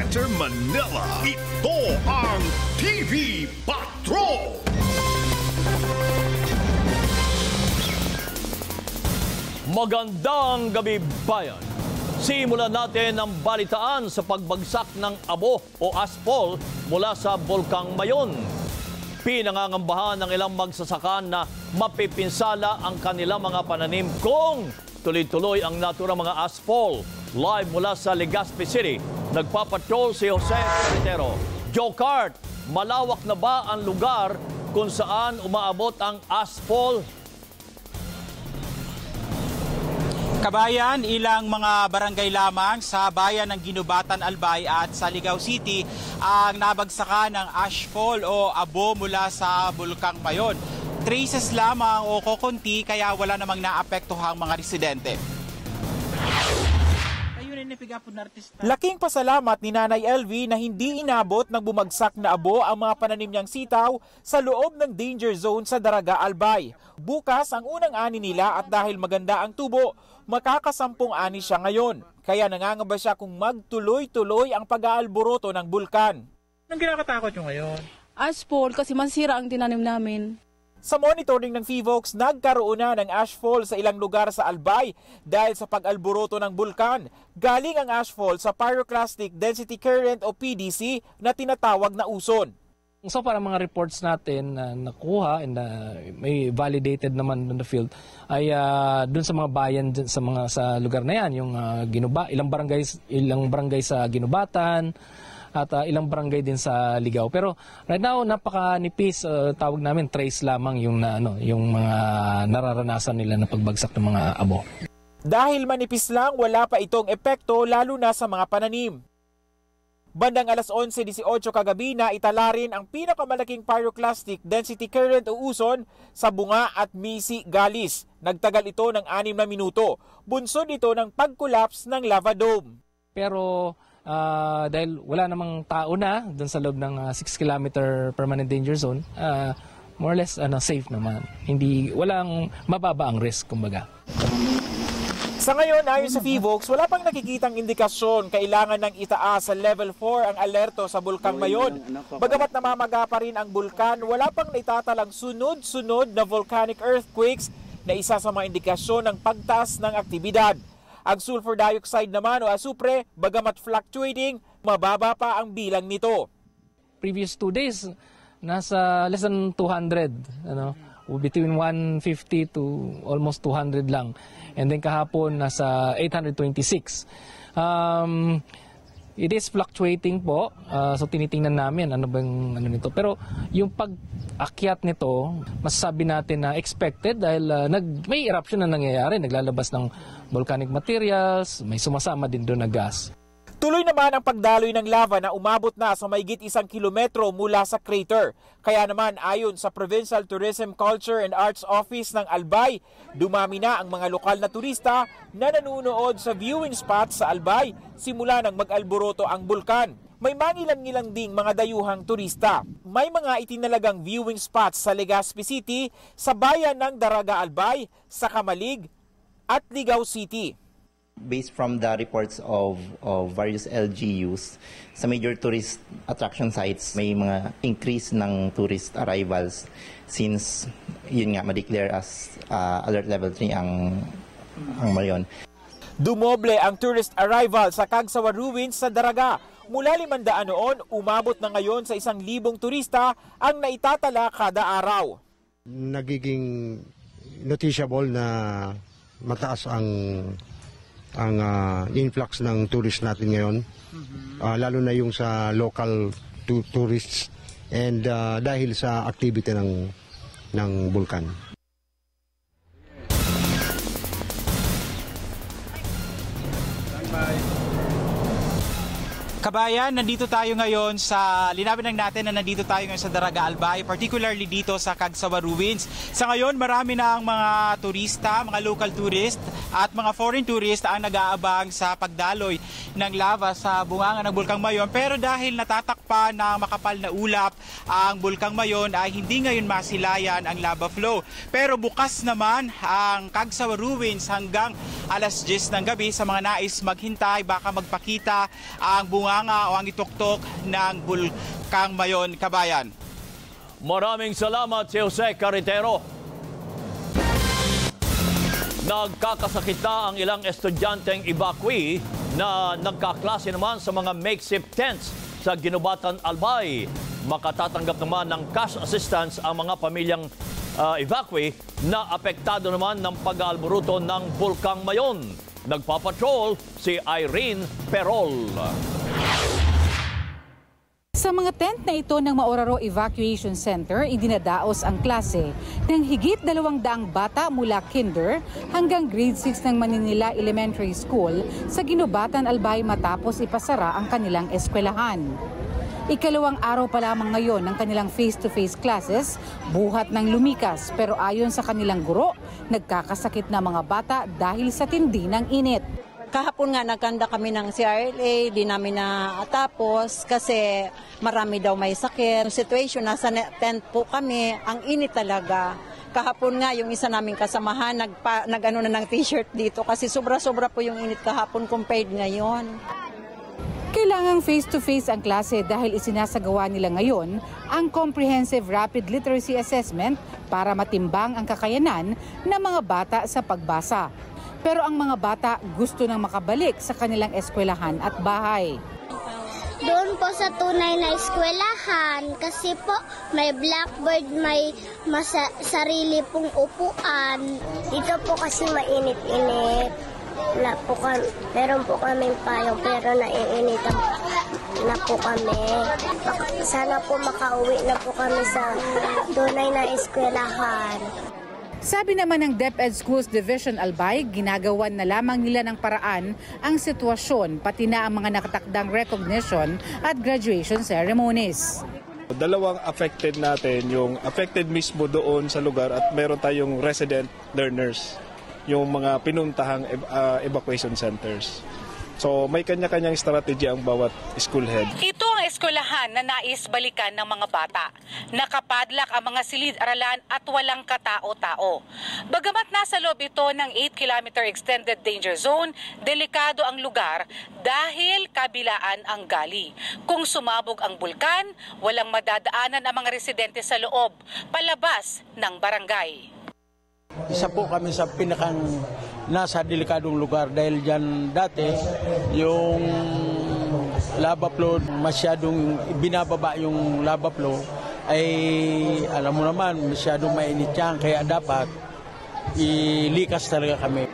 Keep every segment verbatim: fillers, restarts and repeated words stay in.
Center, Manila. Ito ang T V Patrol! Magandang gabi, bayan! Simulan natin ang balitaan sa pagbagsak ng abo o aspol mula sa Bulkang Mayon. Pinangangambahan ng ilang magsasaka na mapipinsala ang kanilang mga pananim kung tuloy-tuloy ang naturang mga aspol. Live mula sa Legazpi City, nagpapatrol si Jose Pitero. Jocar, malawak na ba ang lugar kung saan umaabot ang asphalt? Kabayan, ilang mga barangay lamang sa bayan ng Guinobatan, Albay at sa Ligao City ang nabagsakan ng asphalt o abo mula sa Bulkang Mayon. Traces lamang o kokonti kaya wala namang naapektuhang mga residente. Laking pasalamat ni Nanay Elvi na hindi inabot ng bumagsak na abo ang mga pananim niyang sitaw sa loob ng danger zone sa Daraga, Albay. Bukas ang unang ani nila at dahil maganda ang tubo, makakasampung ani siya ngayon. Kaya nangangamba siya kung magtuloy-tuloy ang pag-aalboroto ng bulkan. Anong kinakatakot nyo ngayon? Asphalt kasi masira ang tinanim namin. Sa monitoring ng PHIVOLCS, nagkaroon na ng ashfall sa ilang lugar sa Albay dahil sa pag-alboroto ng bulkan. Galing ang ashfall sa Pyroclastic Density Current o P D C na tinatawag na uson. So para mga reports natin na nakuha and uh, may validated naman on the field ay uh, doon sa mga bayan sa mga sa lugar na 'yan, yung uh, Ginuba, ilang barangay ilang barangay sa Guinobatan, at uh, ilang barangay din sa Ligao. Pero right now napakanipis, uh, tawag namin trace lamang yung na, ano, yung mga nararanasan nila na pagbagsak ng mga abo. Dahil manipis lang, wala pa itong epekto lalo na sa mga pananim. Bandang alas eleven diyesimocho kagabi na itala rin ang pinakamalaking pyroclastic density current o uson sa Bunga at Misi Galis. Nagtagal ito ng anim na minuto. Bunsod ito ng pag-collapse ng lava dome. Pero Uh, dahil wala namang tao na doon sa loob ng uh, six kilometer permanent danger zone, uh, more or less ano, safe naman. Hindi, walang mababa ang risk, kumbaga. Sa ngayon, ayon sa PHIVOLCS, wala pang nakikitang indikasyon kailangan ng itaas sa level four ang alerto sa Bulkang Mayon. Bagamat namamaga pa rin ang bulkan, wala pang naitatalang sunod-sunod na volcanic earthquakes na isa sa mga indikasyon ng pagtaas ng aktibidad. Ang sulfur dioxide naman o asupre, bagamat fluctuating, mababa pa ang bilang nito. Previous two days, nasa less than two hundred, ano, between one fifty to almost two hundred lang. And then kahapon, nasa eight twenty-six. Um, it is fluctuating po, uh, so tinitingnan namin ano bang ano nito. Pero yung pag-akyat nito, masasabi natin na expected dahil uh, nag, may eruption na nangyayari, naglalabas ng volcanic materials, may sumasama din doon na gas. Tuloy naman ang pagdaloy ng lava na umabot na sa mahigit isang kilometro mula sa crater. Kaya naman ayon sa Provincial Tourism, Culture and Arts Office ng Albay, dumami na ang mga lokal na turista na nanunood sa viewing spots sa Albay simula nang mag-alboroto ang bulkan. May mangilang-ngilang ding mga dayuhang turista. May mga itinalagang viewing spots sa Legazpi City, sa bayan ng Daraga, Albay, sa Kamalig, at Ligao City. Based from the reports of, of various L G Us, sa major tourist attraction sites, may mga increase ng tourist arrivals since yun nga ma-declare as uh, alert level three ang, ang Mayon. Dumoble ang tourist arrival sa Kagsawa Ruins sa Daraga. Mula limandaan noon, umabot na ngayon sa isang libong turista ang naitatala kada araw. Nagiging noticeable na mataas ang ang uh, influx ng tourists natin ngayon, uh, lalo na yung sa local to tourists and uh, dahil sa activity ng ng bulkan. Kabayan, nandito tayo ngayon sa, linawin lang natin na nandito tayo ngayon sa Daraga, Albay, particularly dito sa Kagsawa Ruins. Sa ngayon, marami na ang mga turista, mga local tourist at mga foreign tourist ang nag-aabang sa pagdaloy ng lava sa bunganga ng Bulkang Mayon. Pero dahil natatakpan ng makapal na ulap ang Bulkang Mayon, ay hindi ngayon masilayan ang lava flow. Pero bukas naman ang Kagsawa Ruins hanggang alas diyes ng gabi sa mga nais maghintay, baka magpakita ang bunga bunganga o ang ituktok ng Bulkang Mayon, kabayan. Maraming salamat si Jose Carretero. Nagkakasakit na ang ilang estudyanteng ibakwi na nagkaklase naman sa mga makeshift tents sa Guinobatan, Albay. Makatatanggap naman ng cash assistance ang mga pamilyang uh, evacuee na apektado naman ng pag-alboruto ng Bulkang Mayon. Nagpapatrol si Irene Perol. Sa mga tent na ito ng Maoraro Evacuation Center, idinadaos ang klase ng higit dalawang daang bata mula kinder hanggang grade six ng Maninila Elementary School sa Guinobatan, Albay matapos ipasara ang kanilang eskwelahan. Ikalawang araw pa lamang ngayon ng kanilang face-to-face classes, buhat ng lumikas pero ayon sa kanilang guro, nagkakasakit na mga bata dahil sa tindi ng init. Kahapon nga nagkanda kami ng C R L A, di namin na tapos kasi marami daw may sakit. Yung situation, nasa tent po kami, ang init talaga. Kahapon nga yung isa naming kasamahan, nagpa, nag-ano na ng t-shirt dito kasi sobra-sobra po yung init kahapon compared ngayon. Kailangang face-to-face ang klase dahil isinasagawa nila ngayon ang Comprehensive Rapid Literacy Assessment para matimbang ang kakayanan ng mga bata sa pagbasa. Pero ang mga bata gusto nang makabalik sa kanilang eskwelahan at bahay. Doon po sa tunay na eskwelahan kasi po may blackboard, may masa, sarili pong upuan. Dito po kasi mainit-init. Wala po kami, meron po kaming payong pero naiinitan na po kami. Sana po makauwi na po kami sa tunay na eskwelahan. Sabi naman ng DepEd Schools Division Albay, ginagawan na lamang nila ng paraan ang sitwasyon, pati na ang mga nakatakdang recognition at graduation ceremonies. Dalawang affected natin, yung affected mismo doon sa lugar at meron tayong resident learners, yung mga pinuntahang uh, evacuation centers. So may kanya-kanyang strategy ang bawat school head. Ito ang eskwelahan na nais balikan ng mga bata. Nakapadlak ang mga silid-aralan at walang katao-tao. Bagamat nasa loob ito ng eight kilometer extended danger zone, delikado ang lugar dahil kabilaan ang gali. Kung sumabog ang bulkan, walang madadaanan ang mga residente sa loob, palabas ng barangay. Isa po kami sa pinakang nasa delikadong lugar dahil dyan dati yung lava flow, masyadong binababa yung lava flow ay alam mo naman masyadong mainit yan kaya dapat ilikas talaga kami.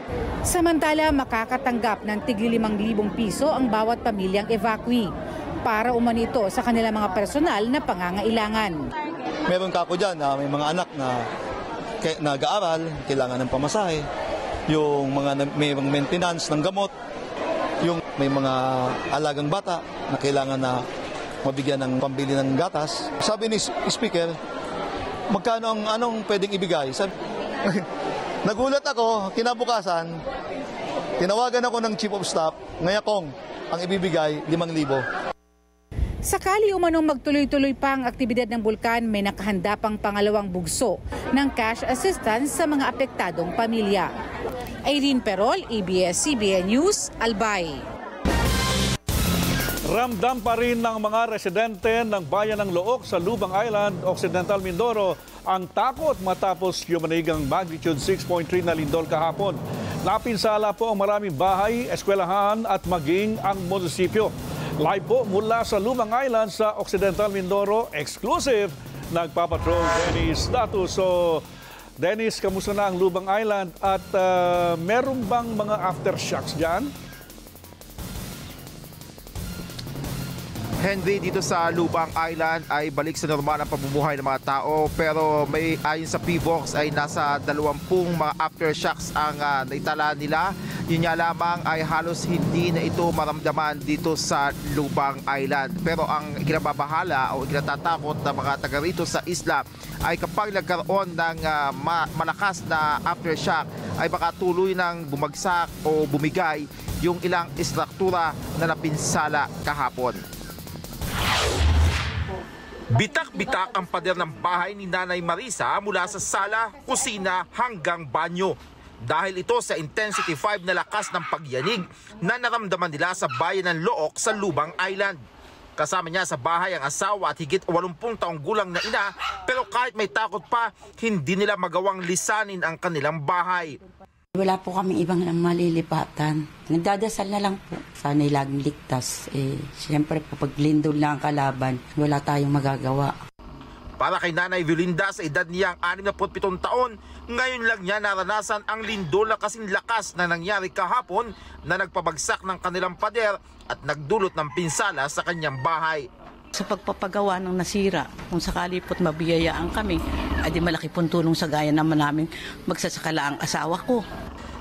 Samantala makakatanggap ng tigli limang libong piso ang bawat pamilyang evacuee para umanito sa kanilang mga personal na pangangailangan. Meron ka po dyan na may mga anak na nag-aaral, kailangan ng pamasahe, yung mga may maintenance ng gamot, yung may mga alagang bata na kailangan na mabigyan ng pambili ng gatas. Sabi ni Speaker, magkano ang anong pwedeng ibigay? Sabi, nagulat ako, kinabukasan, tinawagan ako ng Chief of Staff, ngaya kong ang ibibigay, limang libo. Sakali umanong magtuloy-tuloy pa ang aktibidad ng bulkan, may nakahanda pang pangalawang bugso ng cash assistance sa mga apektadong pamilya. Aileen Perol, A B S C B N News, Albay. Ramdam pa rin ng mga residente ng Bayan ng Look sa Lubang Island, Occidental Mindoro, ang takot matapos yumanigang magnitude six point three na lindol kahapon. Napinsala po ang maraming bahay, eskwelahan at maging ang munisipyo. Live po mula sa Lubang Island sa Occidental Mindoro, exclusive, nagpapatrol Dennis Datu. So, Dennis, kamusta na ang Lubang Island at uh, meron bang mga aftershocks dyan? Henry, dito sa Lubang Island ay balik sa normal ang pamumuhay ng mga tao pero may ayon sa P H I V O L C S ay nasa dalawampung mga aftershocks ang uh, naitala nila. Yun nga lamang ay halos hindi na ito maramdaman dito sa Lubang Island. Pero ang ikinababahala o ikinatatakot ng mga taga rito sa isla ay kapag nagkaroon ng uh, malakas na aftershock ay baka tuloy ng bumagsak o bumigay yung ilang istruktura na napinsala kahapon. Bitak-bitak ang pader ng bahay ni Nanay Marisa mula sa sala, kusina hanggang banyo. dahil ito sa intensity five na lakas ng pagyanig na naramdaman nila sa bayan ng Look sa Lubang Island. Kasama niya sa bahay ang asawa at higit walumpu't taong gulang na ina, pero kahit may takot pa, hindi nila magawang lisanin ang kanilang bahay. Wala po kaming ibang malilipatan. Nagdadasal na lang po. Sana'y laging ligtas. Eh, siyempre po, pag lindol na ang kalaban, wala tayong magagawa. Para kay Nanay Vilinda, sa edad niyang anim na putpitong taon, ngayon lang niya naranasan ang lindol na kasing lakas na nangyari kahapon na nagpabagsak ng kanilang pader at nagdulot ng pinsala sa kanyang bahay. Sa pagpapagawa ng nasira, kung sakali po't mabiyayaan kami, ay di malaki pong tulong sa gaya naman namin magsasakala ang asawa ko.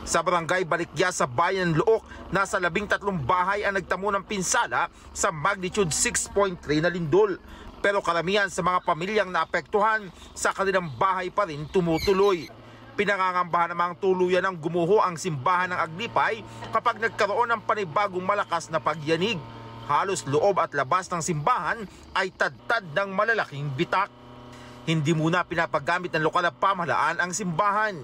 Sa barangay Balikya sa Bayan ng Look, nasa labing tatlong bahay ang nagtamo ng pinsala sa magnitude six point three na lindol. Pero karamihan sa mga pamilyang naapektuhan sa kanilang bahay pa rin tumutuloy. Pinangangambahan namang tuluyan ng gumuho ang simbahan ng Aglipay kapag nagkaroon ng panibagong malakas na pagyanig. Halos loob at labas ng simbahan ay tadtad ng malalaking bitak. Hindi muna pinapagamit ng lokal na pamahalaan ang simbahan.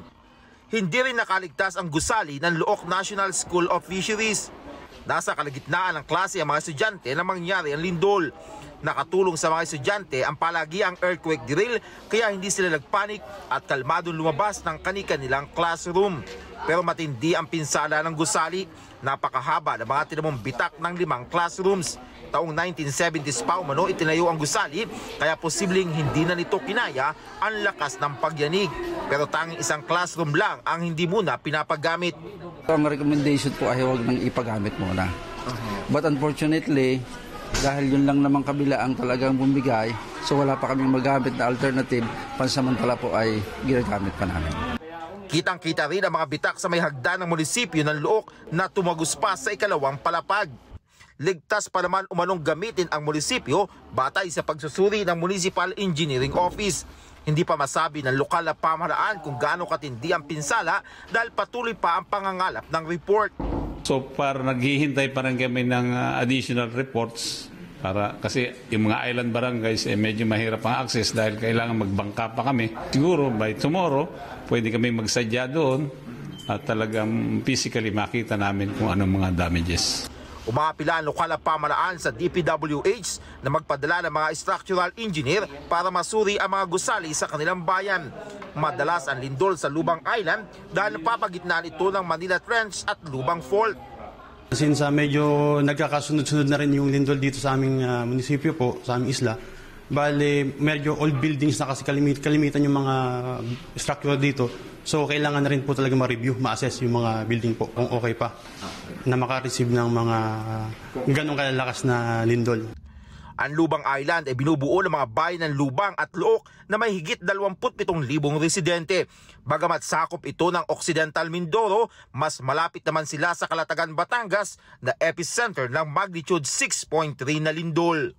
Hindi rin nakaligtas ang gusali ng Look National School of Fisheries. Nasa kalagitnaan ng klase ang mga estudyante na mangyari ang lindol. Nakatulong sa mga estudyante ang palagiang earthquake drill kaya hindi sila nagpanik at kalmado lumabas ng kani-kanilang classroom. Pero matindi ang pinsala ng gusali. Napakahaba ng mga tinamong bitak ng limang classrooms. Taong nineteen seventies pa umano itinayo ang gusali kaya posibleng hindi na nito kinaya ang lakas ng pagyanig. Pero tanging isang classroom lang ang hindi muna pinapagamit. Ang recommendation po ay huwag nang ipagamit muna. But unfortunately, dahil yun lang naman kabila ang talagang bumigay, so wala pa kaming magamit na alternative, pansamantala po ay ginagamit pa namin. Kitang-kita rin ang mga bitak sa may hagdan ng munisipyo ng Look na tumagos pa sa ikalawang palapag. Ligtas pa naman umanong gamitin ang munisipyo batay sa pagsusuri ng Municipal Engineering Office. Hindi pa masabi ng lokal na pamahalaan kung gaano katindi ang pinsala dahil patuloy pa ang pangangalap ng report. So far, naghihintay pa rin kami ng uh, additional reports para kasi yung mga island barangays eh, medyo mahirap ang access dahil kailangan magbangka pa kami. Siguro by tomorrow, pwede kami magsadya doon at talagang physically makita namin kung anong mga damages. Umaapila ang lokal na pamahalaan sa D P W H na magpadala ng mga structural engineer para masuri ang mga gusali sa kanilang bayan. Madalas ang lindol sa Lubang Island dahil napapagitnaan ito ng Manila Trench at Lubang Fault. Since uh, medyo nagkakasunod-sunod na rin yung lindol dito sa aming uh, munisipyo po, sa aming isla, bali medyo old buildings na kasi kalimit, kalimitan yung mga structure dito. So kailangan na rin po talaga ma-review, ma-assess yung mga building po kung okay pa na makareceive ng mga ganong kalalakas na lindol. Ang Lubang Island ay binubuo ng mga bayan ng Lubang at Look na may higit dalawampu't pitong libong residente. Bagamat sakop ito ng Occidental Mindoro, mas malapit naman sila sa Kalatagan, Batangas na epicenter ng magnitude six point three na lindol.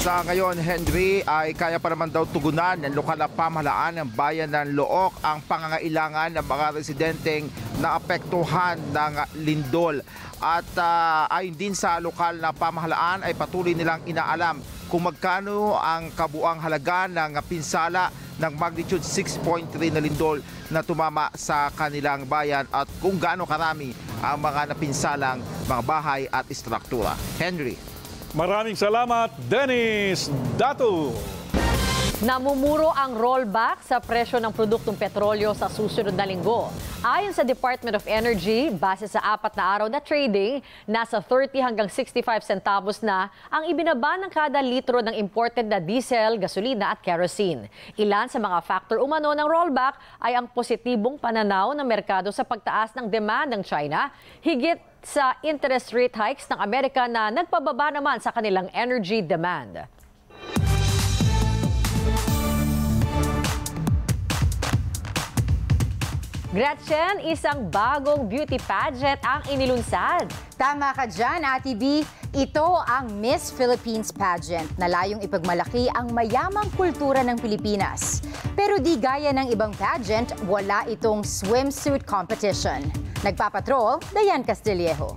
Sa ngayon, Henry, ay kaya pa naman daw tugunan ng lokal na pamahalaan ng bayan ng Look ang pangangailangan ng mga residenteng naapektuhan ng lindol. At uh, ayon din sa lokal na pamahalaan ay patuloy nilang inaalam kung magkano ang kabuang halaga ng pinsala ng magnitude six point three na lindol na tumama sa kanilang bayan at kung gaano karami ang mga napinsalang mga bahay at istruktura. Henry. Maraming salamat, Dennis Datu. Namumuro ang rollback sa presyo ng produktong petrolyo sa susunod na linggo. Ayon sa Department of Energy, base sa apat na araw na trading, nasa thirty hanggang sixty-five centavos na ang ibinaba ng kada litro ng imported na diesel, gasolina at kerosene. Ilan sa mga factor umano ng rollback ay ang positibong pananaw ng merkado sa pagtaas ng demand ng China, higit sa interest rate hikes ng Amerika na nagpababa naman sa kanilang energy demand. Gretchen, isang bagong beauty pageant ang inilunsad. Tama ka dyan, Ate B. Ito ang Miss Philippines pageant na layong ipagmalaki ang mayamang kultura ng Pilipinas. Pero di gaya ng ibang pageant, wala itong swimsuit competition. Nagpapatrol, Diane Castillejo.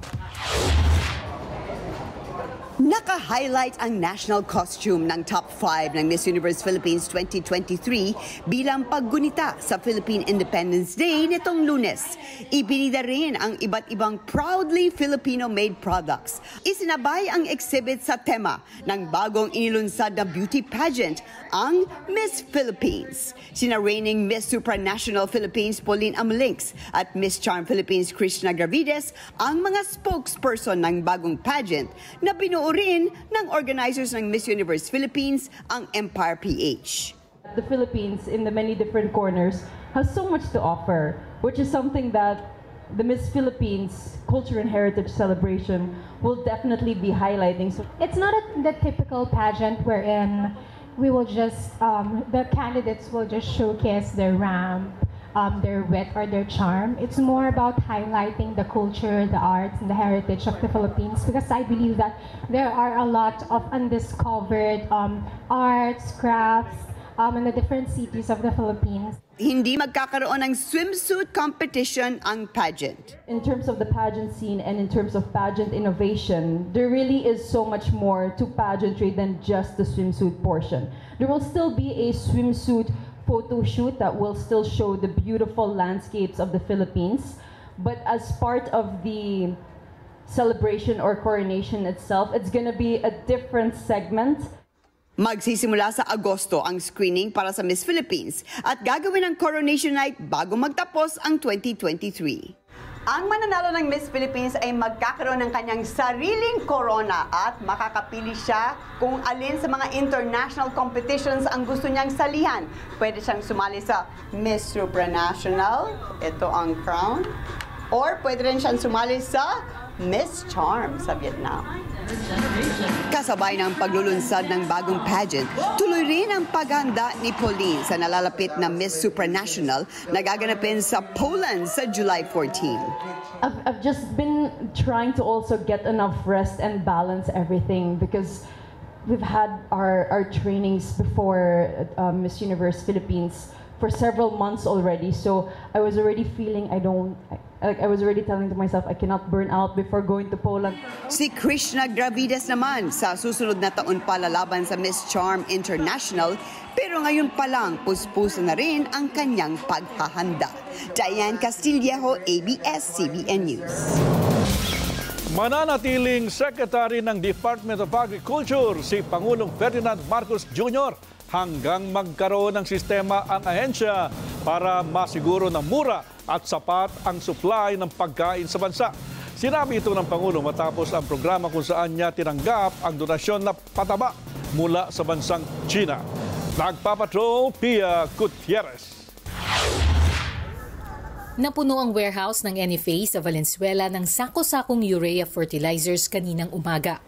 Naka-highlight ang national costume ng top five ng Miss Universe Philippines twenty twenty-three bilang paggunita sa Philippine Independence Day nitong Lunes. Ibinida rin ang iba't ibang proudly Filipino-made products. Isinabay ang exhibit sa tema ng bagong inilunsad na beauty pageant, ang Miss Philippines. Sina reigning Miss Supranational Philippines Pauline Amlinks at Miss Charm Philippines Krishna Gravidez ang mga spokesperson ng bagong pageant na binuo rin ng organizers ng Miss Universe Philippines, ang Empire P H. The Philippines in the many different corners has so much to offer, which is something that the Miss Philippines Culture and Heritage Celebration will definitely be highlighting. So it's not a, the typical pageant wherein we will just, um, the candidates will just showcase their ramp, um, their wit or their charm. It's more about highlighting the culture, the arts, and the heritage of the Philippines, because I believe that there are a lot of undiscovered um, arts, crafts, um, in the different cities of the Philippines. Hindi magkakaroon ng swimsuit competition ang pageant. In terms of the pageant scene and in terms of pageant innovation, there really is so much more to pageantry than just the swimsuit portion. There will still be a swimsuit photo shoot that will still show the beautiful landscapes of the Philippines, but as part of the celebration or coronation itself, it's going to be a different segment. Magsisimula sa Agosto ang screening para sa Miss Philippines at gagawin ang coronation night bago magtapos ang twenty twenty-three. Ang mananalo ng Miss Philippines ay magkakaroon ng kanyang sariling corona at makakapili siya kung alin sa mga international competitions ang gusto niyang salihan. Pwede siyang sumali sa Miss Supranational, ito ang crown, or pwede rin siyang sumali sa Miss Charm sa Vietnam. Kasabay ng paglulunsad ng bagong pageant, tuloy rin ang paghahanda ni Pauline sa nalalapit na Miss Supranational na gaganapin sa Poland sa July fourteen. I've, I've just been trying to also get enough rest and balance everything, because we've had our, our trainings before uh, Miss Universe Philippines for several months already, so I was already feeling I don't... I, Like I was already telling to myself, I cannot burn out before going to Poland. Si Krishna Gravidez naman sa susunod na taon pa lalaban sa Miss Charm International, pero ngayon pa lang puspusan na rin ang kanyang paghahanda. Diane Castillejo, A B S C B N News. Mananatiling Secretary ng Department of Agriculture si Pangulong Ferdinand Marcos Junior hanggang magkaroon ng sistema ang ahensya para masiguro na mura at sapat ang supply ng pagkain sa bansa. Sinabi ito ng Pangulo matapos ang programa kung saan niya tinanggap ang donasyon na pataba mula sa bansang China. Nagpapatrol, Pia Gutierrez. Napuno ang warehouse ng N F A sa Valenzuela ng sako-sakong urea fertilizers kaninang umaga.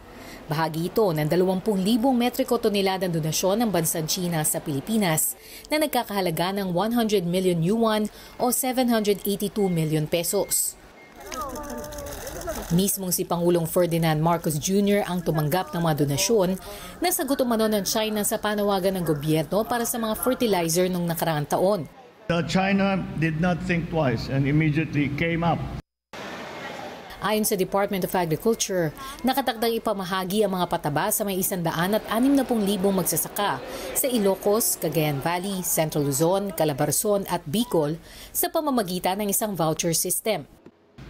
Bahagi ito ng dalawampu't libong metriko tonelada ng donasyon ng bansang China sa Pilipinas na nagkakahalaga ng one hundred million yuan o seven hundred eighty-two million pesos. Mismong si Pangulong Ferdinand Marcos Junior ang tumanggap ng mga donasyon na sagot umano ng China sa panawagan ng gobyerno para sa mga fertilizer nung nakaraang taon. China did not think twice and immediately came up. Ayon sa Department of Agriculture, nakatakdang ipamahagi ang mga pataba sa may isang daan at anim na pung libong magsasaka sa Ilocos, Cagayan Valley, Central Luzon, Calabarzon at Bicol sa pamamagitan ng isang voucher system.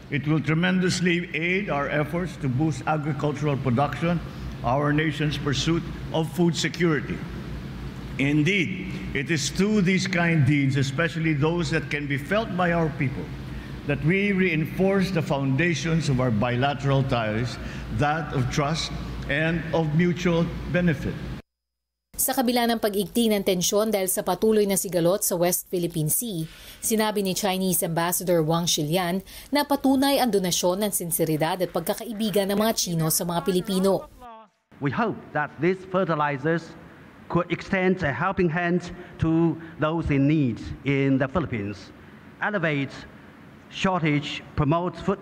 It will tremendously aid our efforts to boost agricultural production, our nation's pursuit of food security. Indeed, it is through these kind deeds, especially those that can be felt by our people, that we reinforce the foundations of our bilateral ties, that of trust and of mutual benefit. Sa kabila ng pag-igting ng tensyon dahil sa patuloy na sigalot sa West Philippine Sea, sinabi ni Chinese Ambassador Wang Shilian na patunay ang donasyon ng sinseridad at pagkakaibigan ng mga Chino sa mga Pilipino. We hope that these fertilizers could extend a helping hand to those in need in the Philippines, elevate shortage, promotes food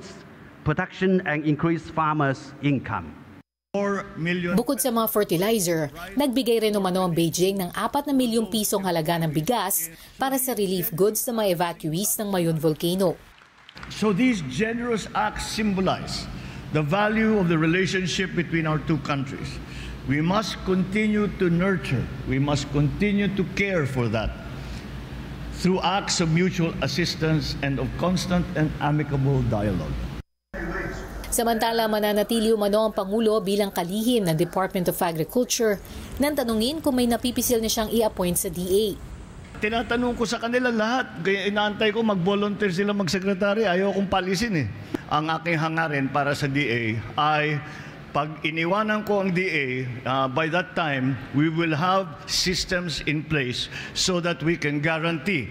production, and increase farmers' income. Bukod sa mga fertilizer, nagbigay rin umano ang Beijing ng apat na milyong pisong halaga ng bigas para sa relief goods sa mga evacuees ng Mayon Volcano. So these generous acts symbolize the value of the relationship between our two countries. We must continue to nurture, we must continue to care for that through acts of mutual assistance and of constant and amicable dialogue. Samantala, mananatili umano ang Pangulo bilang kalihim ng Department of Agriculture nang tanungin kung may napipisil na siyang i-appoint sa D A. Tinatanong ko sa kanila lahat, kaya inaantay ko mag-volunteer sila mag-sekretary, ayaw kong palisin eh. Ang aking hangarin para sa D A ay pag iniwanan ko ang D A, uh, by that time, we will have systems in place so that we can guarantee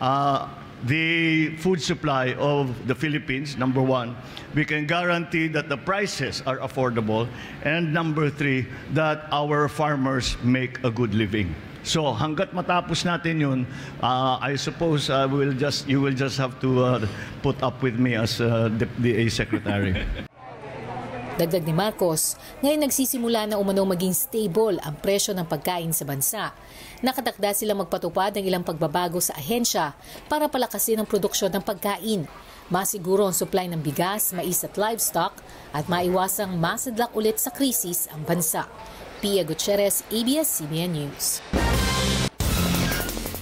uh, the food supply of the Philippines, number one. We can guarantee that the prices are affordable. And number three, that our farmers make a good living. So hanggat matapos natin yun, uh, I suppose I will just, you will just have to uh, put up with me as uh, the D A Secretary. Dagdag ni Marcos, ngayon nagsisimula na umano maging stable ang presyo ng pagkain sa bansa. Nakatakda silang magpatupad ng ilang pagbabago sa ahensya para palakasin ang produksyon ng pagkain. Masiguro ang supply ng bigas, mais at livestock at maiwasang masadlak ulit sa krisis ang bansa. Pia Gutierrez, A B S C B N News.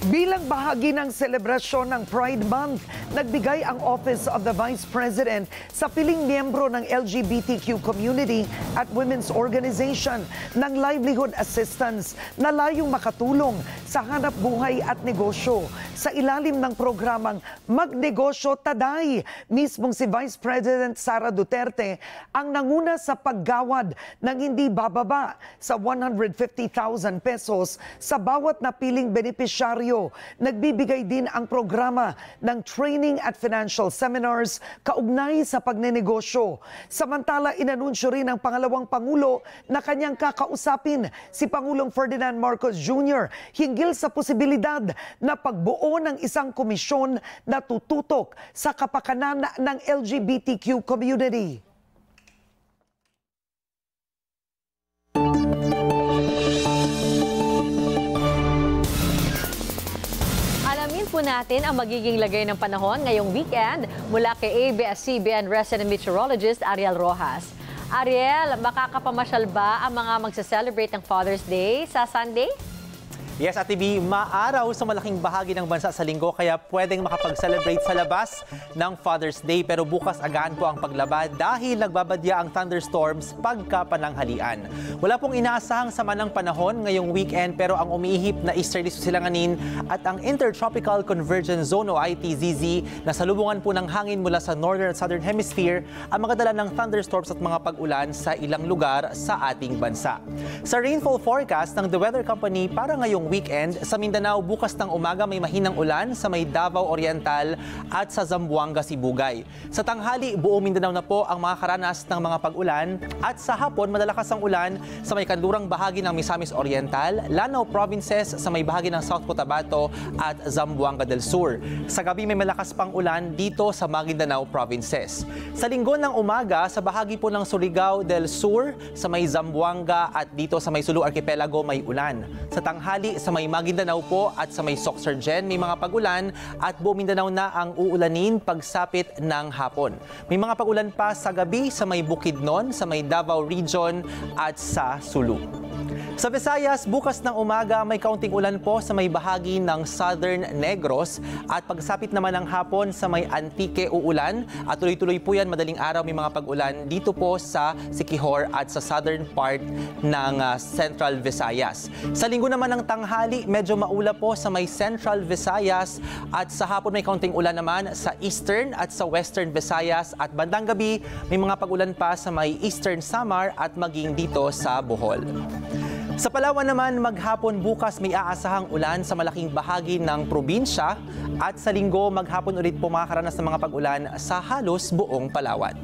Bilang bahagi ng selebrasyon ng Pride Month, nagbigay ang Office of the Vice President sa piling miyembro ng L G B T Q community at women's organization ng livelihood assistance na layong makatulong sa hanap buhay at negosyo. Sa ilalim ng programang Magnegosyo Taday, mismong si Vice President Sara Duterte ang nanguna sa paggawad ng hindi bababa sa one hundred fifty thousand pesos sa bawat napiling benepisyaryo. Nagbibigay din ang programa ng training at financial seminars kaugnay sa pagnenegosyo. Samantala, inanunsyo rin ng pangalawang Pangulo na kanyang kakausapin si Pangulong Ferdinand Marcos Junior hinggil sa posibilidad na pagbuo ng isang komisyon na tututok sa kapakanan ng L G B T Q community. Po natin ang magiging lagay ng panahon ngayong weekend mula kay A B S C B N resident meteorologist Ariel Rojas. Ariel, makakapamasyal ba ang mga magse-celebrate ng Father's Day sa Sunday? Yes, Ate B, maaraw sa malaking bahagi ng bansa sa linggo kaya pwedeng makapag-celebrate sa labas ng Father's Day. Pero bukas agahan po ang paglaba dahil nagbabadya ang thunderstorms pagkapananghalian. Wala pong inaasahang sama ng panahon ngayong weekend pero ang umiihip na easterly silanganin at ang Intertropical Convergence Zone o I T Z Z na salubungan po ng hangin mula sa Northern at Southern Hemisphere ang magdadala ng thunderstorms at mga pag-ulan sa ilang lugar sa ating bansa. Sa rainfall forecast ng The Weather Company para ngayong weekend, sa Mindanao bukas ng umaga may mahinang ulan sa may Davao Oriental at sa Zamboanga, Sibugay. Sa tanghali, buong Mindanao na po ang makakaranas ng mga pag-ulan at sa hapon malalakas ang ulan sa may kanlurang bahagi ng Misamis Oriental, Lanao Provinces, sa may bahagi ng South Cotabato at Zamboanga del Sur. Sa gabi may malakas pang ulan dito sa Maguindanao Provinces. Sa linggo ng umaga, sa bahagi po ng Surigao del Sur, sa may Zamboanga at dito sa may Sulu Archipelago may ulan. Sa tanghali, sa may Maguindanao po at sa may Soxargen may mga pag-ulan at buong Mindanao na ang uulanin pagsapit ng hapon. May mga pag-ulan pa sa gabi sa may Bukidnon, sa may Davao Region at sa Sulu. Sa Visayas, bukas ng umaga may kaunting ulan po sa may bahagi ng Southern Negros at pagsapit naman ng hapon sa may Antique uulan at tuloy-tuloy po yan madaling araw may mga pag-ulan dito po sa Siquijor at sa southern part ng uh, Central Visayas. Sa linggo naman ng tanghali, medyo maula po sa may Central Visayas at sa hapon may kaunting ulan naman sa Eastern at sa Western Visayas at bandang gabi may mga pag-ulan pa sa may Eastern Samar at maging dito sa Bohol. Sa Palawan naman, maghapon bukas may aasahang ulan sa malaking bahagi ng probinsya at sa linggo maghapon ulit pumakaranas ng mga pag-ulan sa halos buong Palawan.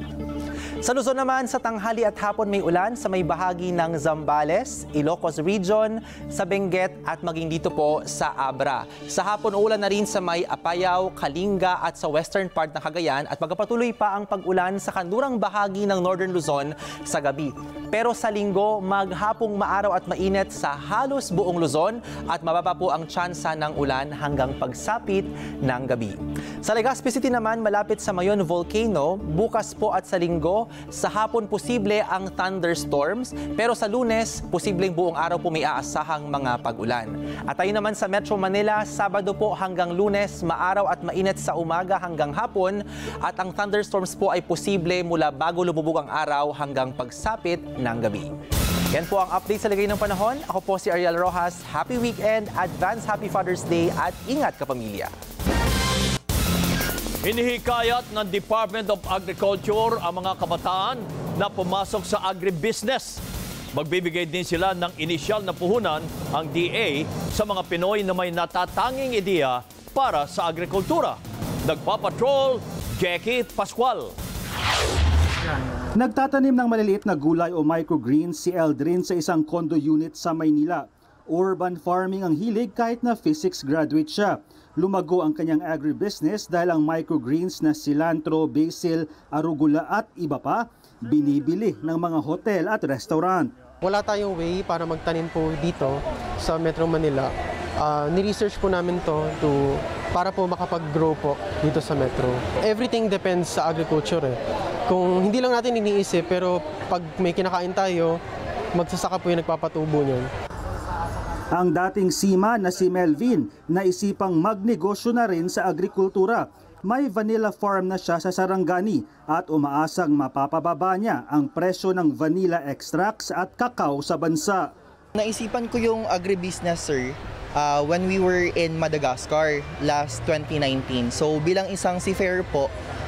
Sa Luzon naman, sa tanghali at hapon may ulan sa may bahagi ng Zambales, Ilocos Region, sa Benguet at maging dito po sa Abra. Sa hapon ulan na rin sa may Apayao, Kalinga at sa western part ng Cagayan at magpapatuloy pa ang pag-ulan sa kanlurang bahagi ng Northern Luzon sa gabi. Pero sa linggo, maghapong maaraw at mainit mainit sa halos buong Luzon at mababa po ang tsansa ng ulan hanggang pagsapit ng gabi. Sa Legazpi City naman, malapit sa Mayon Volcano, bukas po at sa Linggo, sa hapon posible ang thunderstorms, pero sa Lunes, posibleng buong araw po may aasahang mga pag-ulan. At tayo naman sa Metro Manila, Sabado po hanggang Lunes, maaraw at mainit sa umaga hanggang hapon, at ang thunderstorms po ay posible mula bago lumubog ang araw hanggang pagsapit ng gabi. Yan po ang update sa ligay ng panahon. Ako po si Ariel Rojas. Happy weekend, advance happy Father's Day at ingat kapamilya. Hinihikayat ng Department of Agriculture ang mga kabataan na pumasok sa agribusiness. Magbibigay din sila ng inisyal na puhunan ang D A sa mga Pinoy na may natatanging ideya para sa agrikultura. Nagpapatrol, Jackie Pascual. Nagtatanim ng maliliit na gulay o microgreens si Eldrin sa isang condo unit sa Maynila. Urban farming ang hilig kahit na physics graduate siya. Lumago ang kanyang agribusiness dahil ang microgreens na cilantro, basil, arugula at iba pa, binibili ng mga hotel at restaurant. Wala tayong way para magtanim po dito sa Metro Manila. Uh, niresearch po namin to to para po makapag-grow po dito sa Metro. Everything depends sa agriculture eh. Kung hindi lang natin iniisip, pero pag may kinakain tayo, magsasaka po yung nagpapatubo niyan. Ang dating sima na si Melvin, naisipang magnegosyo na rin sa agrikultura. May vanilla farm na siya sa Sarangani at umaasang mapapababa niya ang presyo ng vanilla extracts at kakao sa bansa. Naisipan ko yung agribusiness, sir, uh, when we were in Madagascar last twenty nineteen. So bilang isang seafarer po,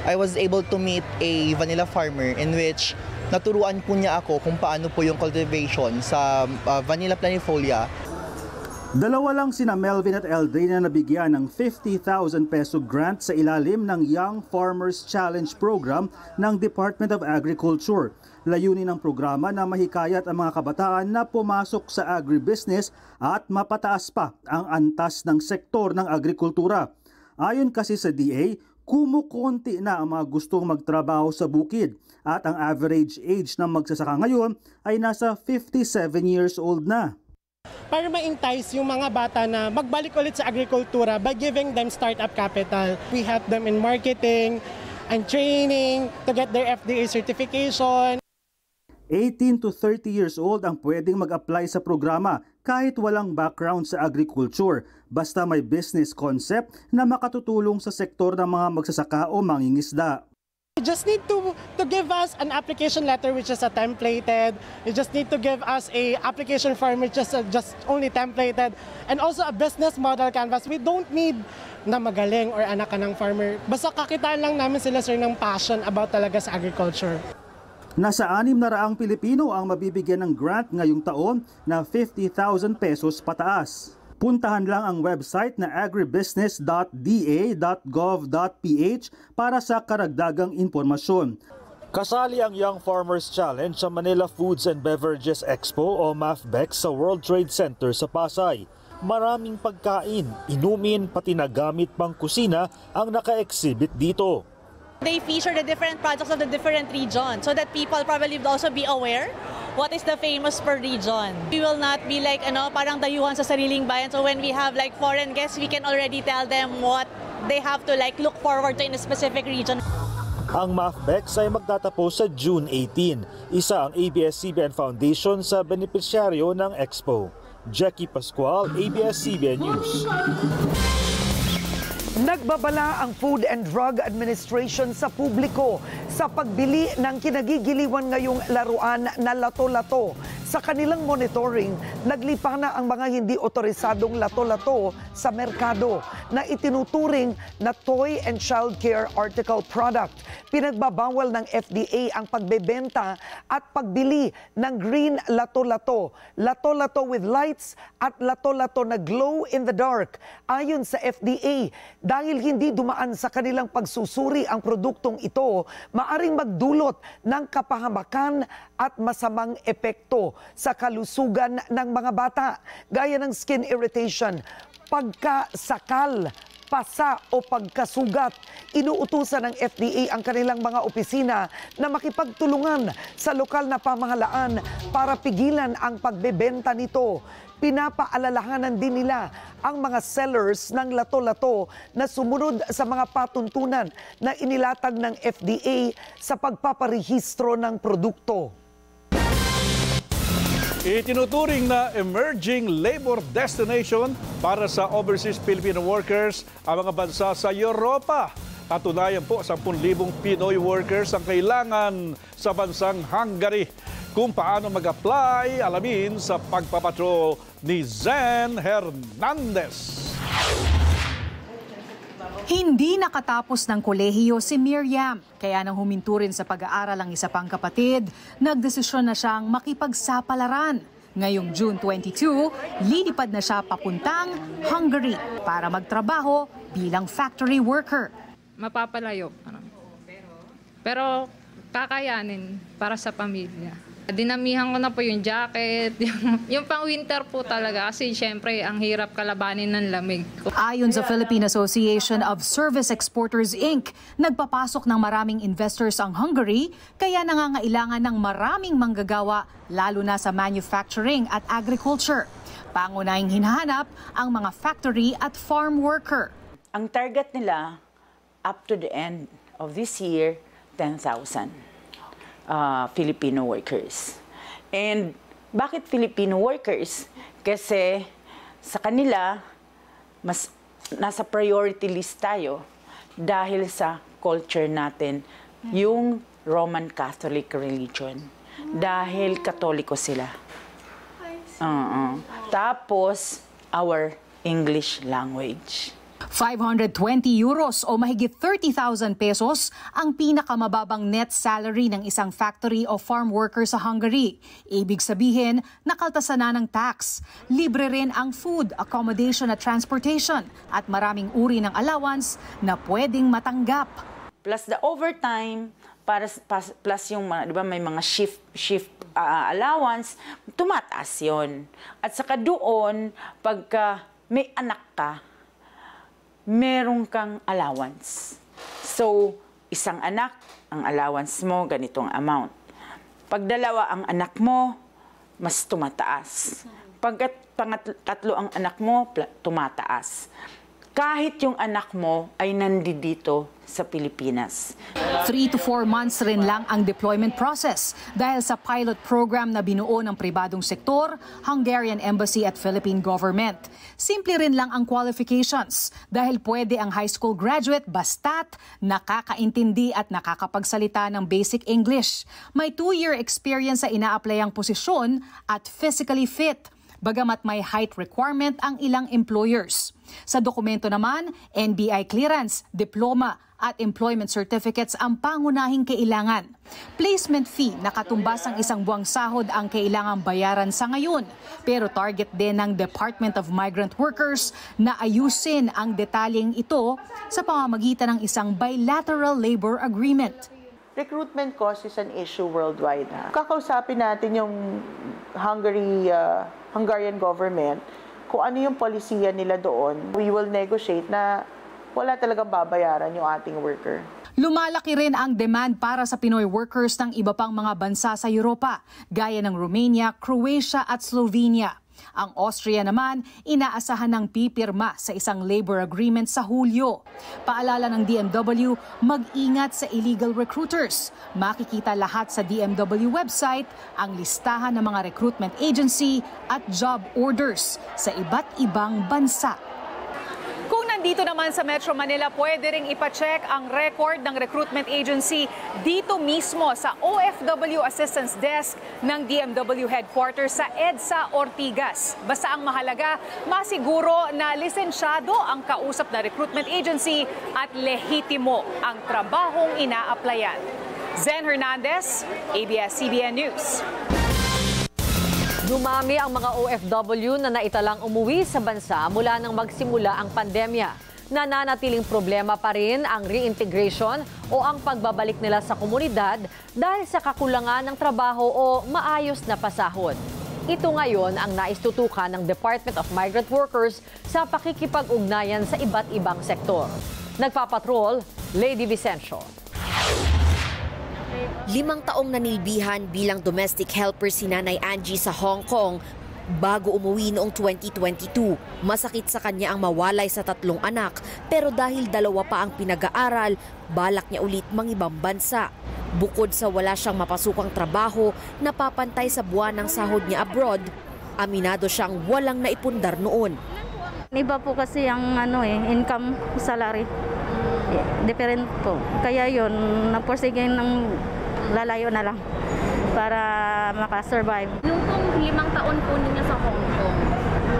I was able to meet a vanilla farmer in which naturuan po niya ako kung paano po yung cultivation sa uh, vanilla planifolia. Dalawa lang sina Melvin at Eldrin na nabigyan ng fifty thousand peso grant sa ilalim ng Young Farmers Challenge Program ng Department of Agriculture. Layunin ng programa na mahikayat ang mga kabataan na pumasok sa agribusiness at mapataas pa ang antas ng sektor ng agrikultura. Ayon kasi sa D A, kumukunti na ang mga gustong magtrabaho sa bukid at ang average age ng magsasaka ngayon ay nasa fifty-seven years old na. Para ma-entice yung mga bata na magbalik ulit sa agrikultura by giving them startup capital. We help them in marketing and training to get their F D A certification. eighteen to thirty years old ang pwedeng mag-apply sa programa kahit walang background sa agriculture. Basta may business concept na makatutulong sa sektor ng mga magsasaka o mangingisda. You just need to to give us an application letter which is a templated. You just need to give us a application form which is a, just only templated, and also a business model canvas. We don't need na magaling or anak ka ng farmer. Basta kakitaan lang namin sila, sir, ng passion about talaga sa agriculture. Nasa anim na raang Pilipino ang mabibigyan ng grant ngayong taon na fifty thousand pesos pataas. Puntahan lang ang website na agribusiness dot d a dot gov dot p h para sa karagdagang impormasyon. Kasali ang Young Farmers Challenge sa Manila Foods and Beverages Expo o MAFBEX sa World Trade Center sa Pasay. Maraming pagkain, inumin pati nagamit pang kusina ang naka-exhibit dito. They feature the different products of the different regions so that people probably would also be aware what is the famous per region. We will not be like, ano, parang dayuhan sa sariling bayan. So when we have like foreign guests, we can already tell them what they have to like look forward to in a specific region. Ang MAFBEX ay magtatapos sa June eighteenth. Isa ang A B S C B N Foundation sa benepisyaryo ng Expo. Jackie Pascual, A B S C B N News. Nagbabala ang Food and Drug Administration sa publiko sa pagbili ng kinagigiliwan ngayong laruan na lato-lato. Sa kanilang monitoring, naglipa na ang mga hindi otorisadong lato-lato sa merkado na itinuturing na toy and child care article product. Pinagbabawal ng F D A ang pagbebenta at pagbili ng green lato-lato, lato-lato with lights at lato-lato na glow in the dark. Ayon sa F D A, dahil hindi dumaan sa kanilang pagsusuri ang produktong ito, maaring magdulot ng kapahamakan at masamang epekto sa kalusugan ng mga bata, gaya ng skin irritation, pagkasakal, pasa o pagkasugat. Inuutusan ng F D A ang kanilang mga opisina na makipagtulungan sa lokal na pamahalaan para pigilan ang pagbebenta nito. Pinapaalalahanan din nila ang mga sellers ng lato-lato na sumunod sa mga patuntunan na inilatag ng F D A sa pagpaparehistro ng produkto. Itinuturing na emerging labor destination para sa overseas Filipino workers ang mga bansa sa Europa. Katunayan po, sampung libong Pinoy workers ang kailangan sa bansang Hungary. Kung paano mag-apply, alamin sa pagpapatrol ni Zen Hernandez. Hindi nakatapos ng kolehiyo si Miriam, kaya nang huminto rin sa pag-aaral ang isa pang kapatid, nagdesisyon na siyang makipagsapalaran. Ngayong June twenty-two, lilipad na siya papuntang Hungary para magtrabaho bilang factory worker. Mapapalayo. Pero kakayanin para sa pamilya. Dinamihan ko na po yung jacket, yung, yung pang-winter po talaga kasi syempre ang hirap kalabanin ng lamig. Ayon sa Philippine Association of Service Exporters Incorporated, nagpapasok ng maraming investors ang Hungary kaya nangangailangan ng maraming manggagawa lalo na sa manufacturing at agriculture. Pangunahing hinahanap ang mga factory at farm worker. Ang target nila up to the end of this year, ten thousand. Uh, Filipino workers. And bakit Filipino workers? Kasi sa kanila, mas nasa priority list tayo dahil sa culture natin, yung Roman Catholic religion. Dahil Katoliko sila. Uh-uh. Tapos, our English language. five hundred twenty euros o mahigit thirty thousand pesos ang pinakamababang net salary ng isang factory o farm worker sa Hungary. Ibig sabihin, nakaltasan na ng tax. Libre rin ang food, accommodation at transportation at maraming uri ng allowance na pwedeng matanggap. Plus the overtime, para, plus yung di ba, may mga shift, shift uh, allowance, tumataas yun. At saka doon, pagka may anak ka, meron kang allowance. So, isang anak, ang allowance mo, ganitong amount. Pag dalawa ang anak mo, mas tumataas. Pag pangatlo ang anak mo, tumataas. Kahit yung anak mo ay nandito sa Pilipinas. Three to four months rin lang ang deployment process. Dahil sa pilot program na binuo ng pribadong sektor, Hungarian Embassy at Philippine government. Simple rin lang ang qualifications. Dahil pwede ang high school graduate basta't nakakaintindi at nakakapagsalita ng basic English. May two-year experience sa ina-applyang posisyon at physically fit. Bagamat may height requirement ang ilang employers. Sa dokumento naman, N B I clearance, diploma at employment certificates ang pangunahing kailangan. Placement fee, nakatumbas ang isang buwang sahod ang kailangang bayaran sa ngayon. Pero target din ng Department of Migrant Workers na ayusin ang detalyeng ito sa pamamagitan ng isang bilateral labor agreement. Recruitment cost is an issue worldwide. Kakausapin natin yung Hungary, uh, Hungarian government kung ano yung polisiya nila doon. We will negotiate na wala talagang babayaran yung ating worker. Lumalaki rin ang demand para sa Pinoy workers ng iba pang mga bansa sa Europa, gaya ng Romania, Croatia at Slovenia. Ang Austria naman, inaasahan ng pipirma sa isang labor agreement sa Hulyo. Paalala ng D M W, mag-ingat sa illegal recruiters. Makikita lahat sa D M W website ang listahan ng mga recruitment agency at job orders sa iba't ibang bansa. Kung nandito naman sa Metro Manila, pwede ring ipacheck ang record ng recruitment agency dito mismo sa O F W Assistance Desk ng D M W Headquarters sa EDSA Ortigas. Basta ang mahalaga, masiguro na lisensyado ang kausap na recruitment agency at lehitimo ang trabahong ina-applyan. Zen Hernandez, A B S C B N News. Dumami ang mga O F W na naitalang umuwi sa bansa mula nang magsimula ang pandemya. Nananatiling problema pa rin ang reintegration o ang pagbabalik nila sa komunidad dahil sa kakulangan ng trabaho o maayos na pasahod. Ito ngayon ang naistutukan ng Department of Migrant Workers sa pakikipag-ugnayan sa iba't ibang sektor. Nagpapatrol, Lady Vicencio. Limang taong nanilbihan bilang domestic helper si Nanay Angie sa Hong Kong bago umuwi noong twenty twenty-two. Masakit sa kanya ang mawalay sa tatlong anak, pero dahil dalawa pa ang pinag-aaral, balak niya ulit mangibang bansa. Bukod sa wala siyang mapasukang trabaho, napapantay sa buwan ng sahod niya abroad, aminado siyang walang naipundar noon. Iba po kasi ang ano eh, income salary. Different po. Kaya yun, naporsigay ng lalayo na lang para makasurvive. Nung pong limang taon po ninyo sa Hong Kong,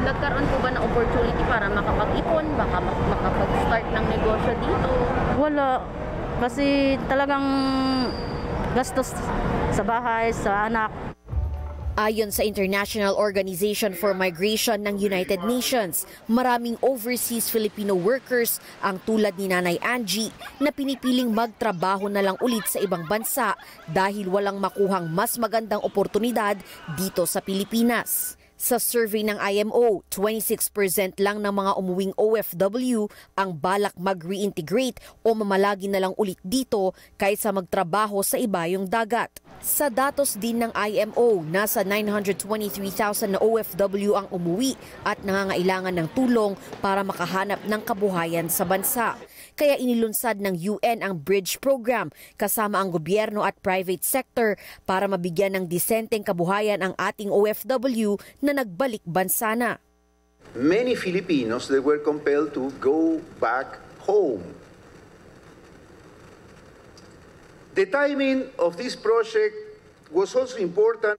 nagkaroon po ba na opportunity para makapag-ipon, baka makapag-start ng negosyo dito? Wala. Kasi talagang gastos sa bahay, sa anak. Ayon sa International Organization for Migration ng United Nations, maraming overseas Filipino workers ang tulad ni Nanay Angie na pinipiling magtrabaho na lang ulit sa ibang bansa dahil walang makuhang mas magandang oportunidad dito sa Pilipinas. Sa survey ng I M O, twenty-six percent lang ng mga umuwing O F W ang balak mag-reintegrate o mamalagi na lang ulit dito kaysa magtrabaho sa ibayong dagat. Sa datos din ng I M O, nasa nine hundred twenty-three thousand na O F W ang umuwi at nangangailangan ng tulong para makahanap ng kabuhayan sa bansa. Kaya inilunsad ng U N ang Bridge Program kasama ang gobyerno at private sector para mabigyan ng disenteng kabuhayan ang ating O F W na nagbalik bansa na. Many Filipinos that were compelled to go back home. The timing of this project was also important.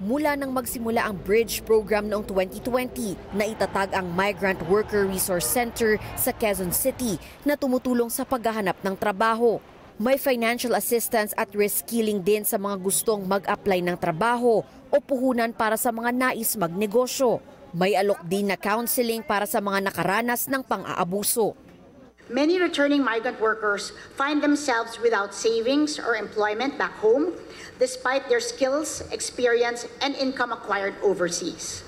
Mula nang magsimula ang Bridge Program noong twenty twenty, naitatag ang Migrant Worker Resource Center sa Quezon City na tumutulong sa paghahanap ng trabaho. May financial assistance at reskilling din sa mga gustong mag-apply ng trabaho o puhunan para sa mga nais magnegosyo. May alok din na counseling para sa mga nakaranas ng pang-aabuso. Many returning migrant workers find themselves without savings or employment back home despite their skills, experience, and income acquired overseas.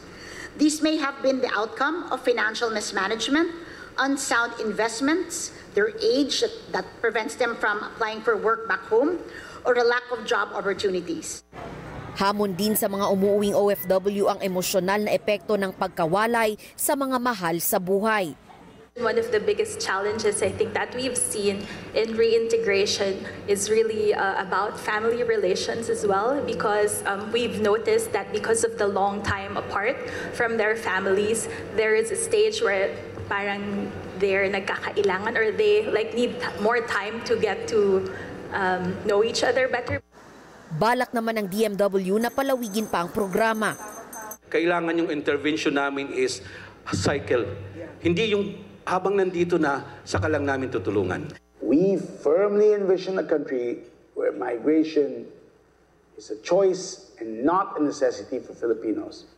These may have been the outcome of financial mismanagement, unsound investments, their age that prevents them from applying for work back home, or a lack of job opportunities. Hamon din sa mga umuuwing O F W ang emosyonal na epekto ng pagkawalay sa mga mahal sa buhay. One of the biggest challenges I think that we've seen in reintegration is really uh, about family relations as well, because um, we've noticed that because of the long time apart from their families, there is a stage where parang they're nagkakailangan or they like need more time to get to um, know each other better. Balak naman ng D M W na palawigin pa ang programa. Kailangan yung intervention namin is cycle. Hindi yung habang nandito na, saka lang namin tutulungan. We firmly envision a country where migration is a choice and not a necessity for Filipinos.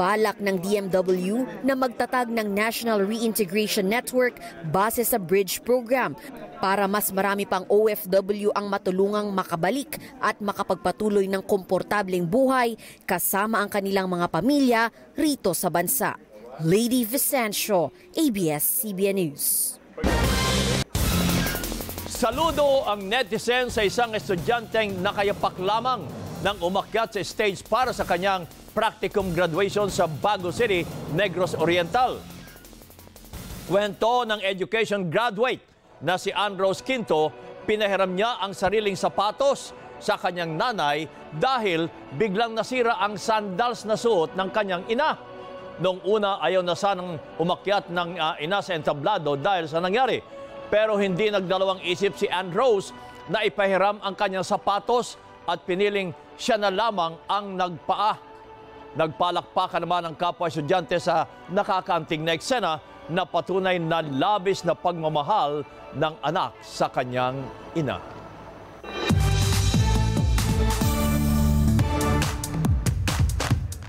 Balak ng D M W na magtatag ng National Reintegration Network base sa Bridge Program para mas marami pang O F W ang matulungang makabalik at makapagpatuloy ng komportableng buhay kasama ang kanilang mga pamilya rito sa bansa. Lady Vicencio, A B S C B N News. Saludo ang netizen sa isang estudyanteng nakayapak lamang nang umakyat sa stage para sa kanyang practicum graduation sa Bago City, Negros Oriental. Kwento ng education graduate na si Andros Quinto, pinahiram niya ang sariling sapatos sa kanyang nanay dahil biglang nasira ang sandals na suot ng kanyang ina. Noong una, ayaw na sanang umakyat ng uh, ina sa entablado dahil sa nangyari. Pero hindi nagdalawang isip si Ann Rose na ipahiram ang kanyang sapatos at piniling siya na lamang ang nagpaa. Nagpalakpakan naman ang kapwa-estudyante sa nakakaanting na eksena na patunay na labis na pagmamahal ng anak sa kanyang ina.